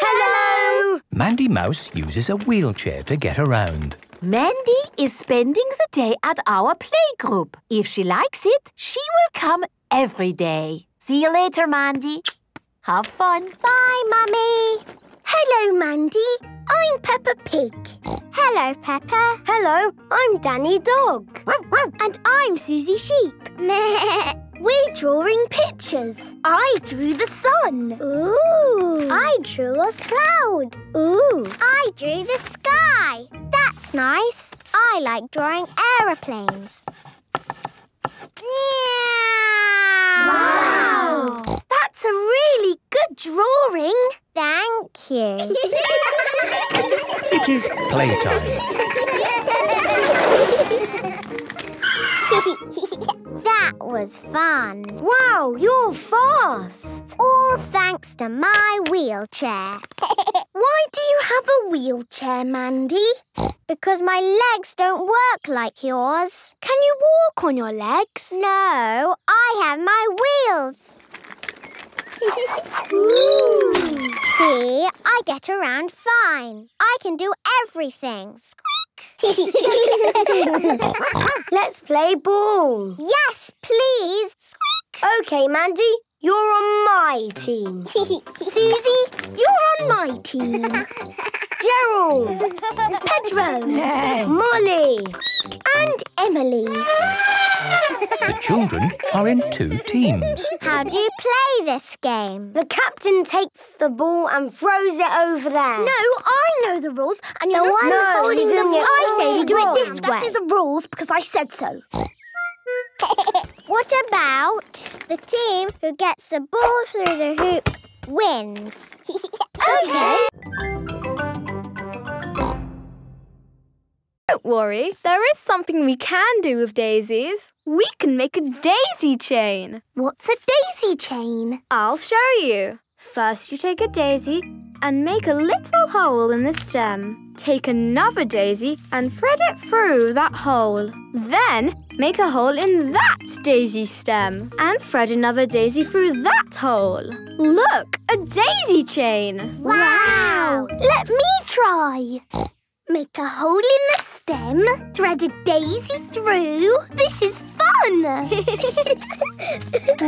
Hello! Mandy Mouse uses a wheelchair to get around. Mandy is spending the day at our playgroup. If she likes it, she will come every day. See you later, Mandy. Have fun. Bye, Mummy. Hello, Mandy. I'm Peppa Pig. Hello, Peppa. Hello, I'm Danny Dog. And I'm Susie Sheep. Meh. We're drawing pictures. I drew the sun. Ooh. I drew a cloud. Ooh. I drew the sky. That's nice. I like drawing aeroplanes. Wow. Wow. That's a really good drawing. Thank you. It is playtime. That was fun. Wow, you're fast. All thanks to my wheelchair. Why do you have a wheelchair, Mandy? Because my legs don't work like yours. Can you walk on your legs? No, I have my wheels. Ooh. See, I get around fine. I can do everything. Let's play ball. Yes, please. Squeak. Okay, Mandy, you're on my team. Susie, you're on my team. Gerald, Pedro, Molly, and Emily. The children are in two teams. How do you play this game? The captain takes the ball and throws it over there. No, I know the rules, and you're the not one holding the ball. I say you do it this way. That is the rules because I said so. What about the team who gets the ball through the hoop wins? Okay. Don't worry, there is something we can do with daisies. We can make a daisy chain. What's a daisy chain? I'll show you. First you take a daisy and make a little hole in the stem. Take another daisy and thread it through that hole. Then make a hole in that daisy stem and thread another daisy through that hole. Look, a daisy chain! Wow! Let me try! Make a hole in the stem, thread a daisy through. This is fun!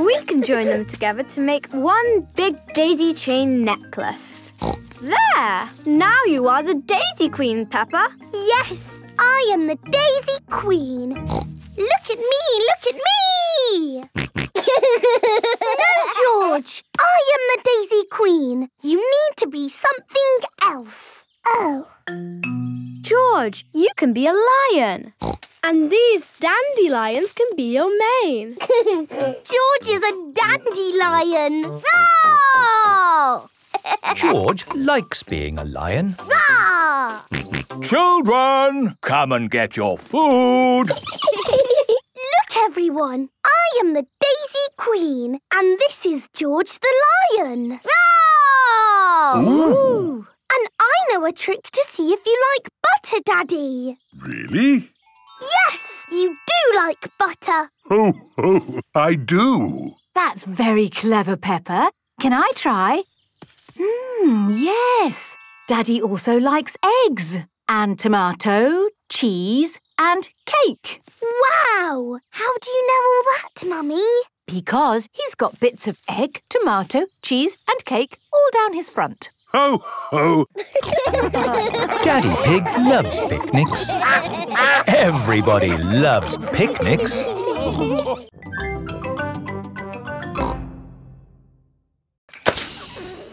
We can join them together to make one big daisy chain necklace. There! Now you are the daisy queen, Peppa. Yes, I am the daisy queen. Look at me, look at me! No, George, I am the daisy queen. You need to be something else. Oh. George, you can be a lion. And these dandelions can be your mane. George is a dandelion. Roar! George likes being a lion. Roar! Children, come and get your food. Look, everyone. I am the Daisy Queen. And this is George the lion. Roar! Ooh. And I know a trick to see if you like butter, Daddy. Really? Yes, you do like butter. Oh, oh, I do. That's very clever, Peppa. Can I try? Mmm, yes. Daddy also likes eggs and tomato, cheese and cake. Wow! How do you know all that, Mummy? Because he's got bits of egg, tomato, cheese and cake all down his front. Ho, ho! Daddy Pig loves picnics. Everybody loves picnics. Oh,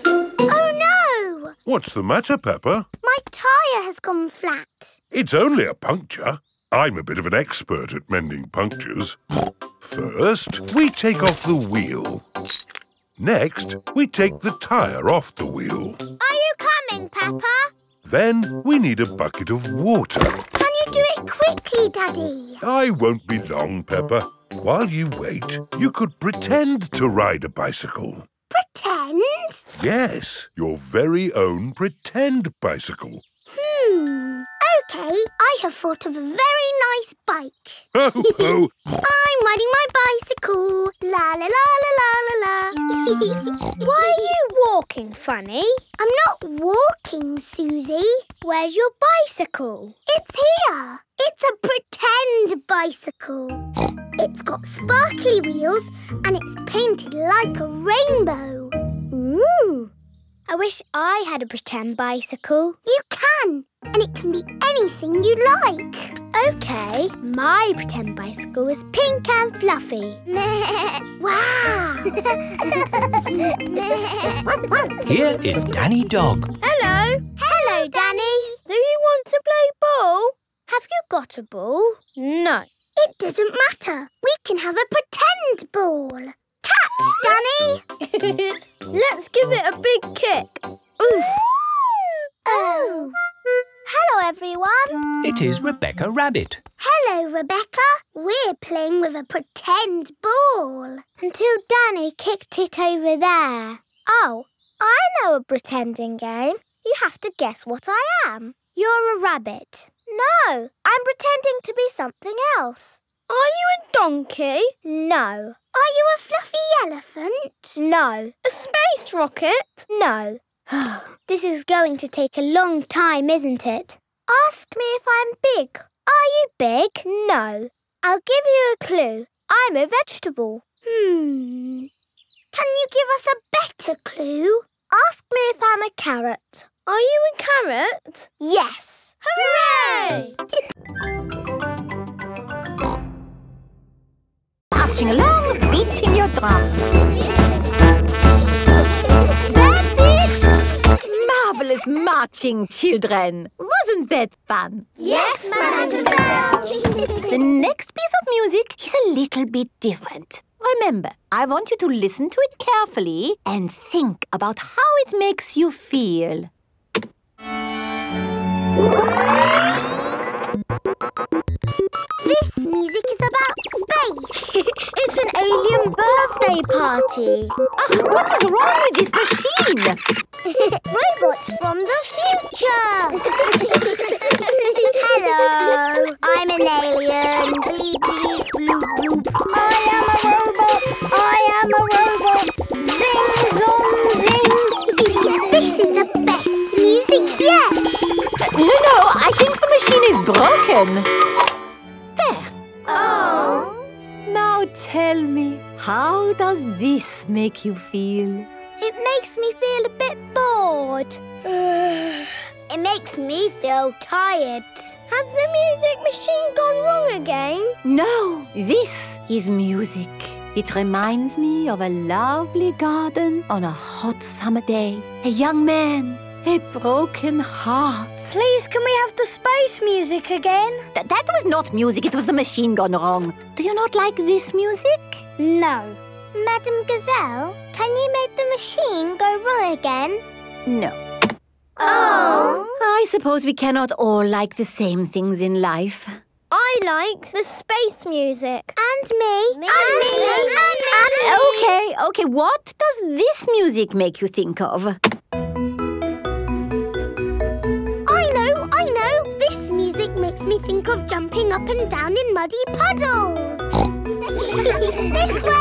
no! What's the matter, Peppa? My tyre has gone flat. It's only a puncture. I'm a bit of an expert at mending punctures. First, we take off the wheel. Next, we take the tyre off the wheel. Are you coming, Peppa? Then we need a bucket of water. Can you do it quickly, Daddy? I won't be long, Peppa. While you wait, you could pretend to ride a bicycle. Pretend? Yes, your very own pretend bicycle. Hmm. OK, I have thought of a very nice bike. Ho, ho! I'm riding my bicycle. La, la, la, la, la, la, la. Why are you walking, Funny? I'm not walking, Susie. Where's your bicycle? It's here. It's a pretend bicycle. It's got sparkly wheels and it's painted like a rainbow. Ooh. I wish I had a pretend bicycle. You can, and it can be anything you like. OK, my pretend bicycle is pink and fluffy. Wow! Here is Danny Dog. Hello. Hello, Danny. Do you want to play ball? Have you got a ball? No. It doesn't matter. We can have a pretend ball. Catch, Danny! Let's give it a big kick. Oof! Oh! Hello, everyone. It is Rebecca Rabbit. Hello, Rebecca. We're playing with a pretend ball. Until Danny kicked it over there. Oh, I know a pretending game. You have to guess what I am. You're a rabbit. No, I'm pretending to be something else. Are you a donkey? No. Are you a fluffy elephant? No. A space rocket? No. This is going to take a long time, isn't it? Ask me if I'm big. Are you big? No. I'll give you a clue. I'm a vegetable. Hmm. Can you give us a better clue? Ask me if I'm a carrot. Are you a carrot? Yes. Hooray! Marching along, beating your drums. That's it! Marvellous marching, children. Wasn't that fun? Yes, Madam. The next piece of music is a little bit different. Remember, I want you to listen to it carefully and think about how it makes you feel. This music is about space. It's an alien birthday party. party. Oh, what is wrong with this machine? Robots from the future. Hello, I'm an alien. Bleep, bleep, bloop, bloop. I am a robot. I am a robot. Zing, zong, zing. This is the best music yet. No, no, I think the machine is broken. There. Oh. Now tell me, how does this make you feel? It makes me feel a bit bored. It makes me feel tired. Has the music machine gone wrong again? No, this is music. It reminds me of a lovely garden on a hot summer day. A young man, a broken heart. Please, can we have the space music again? Th- that was not music, it was the machine gone wrong. Do you not like this music? No. Madam Gazelle, can you make the machine go wrong again? No. Oh. I suppose we cannot all like the same things in life. I liked the space music. And me. me. And, and me. me. And, and me. And me. Okay, okay, what does this music make you think of? I know, I know. This music makes me think of jumping up and down in muddy puddles. This way.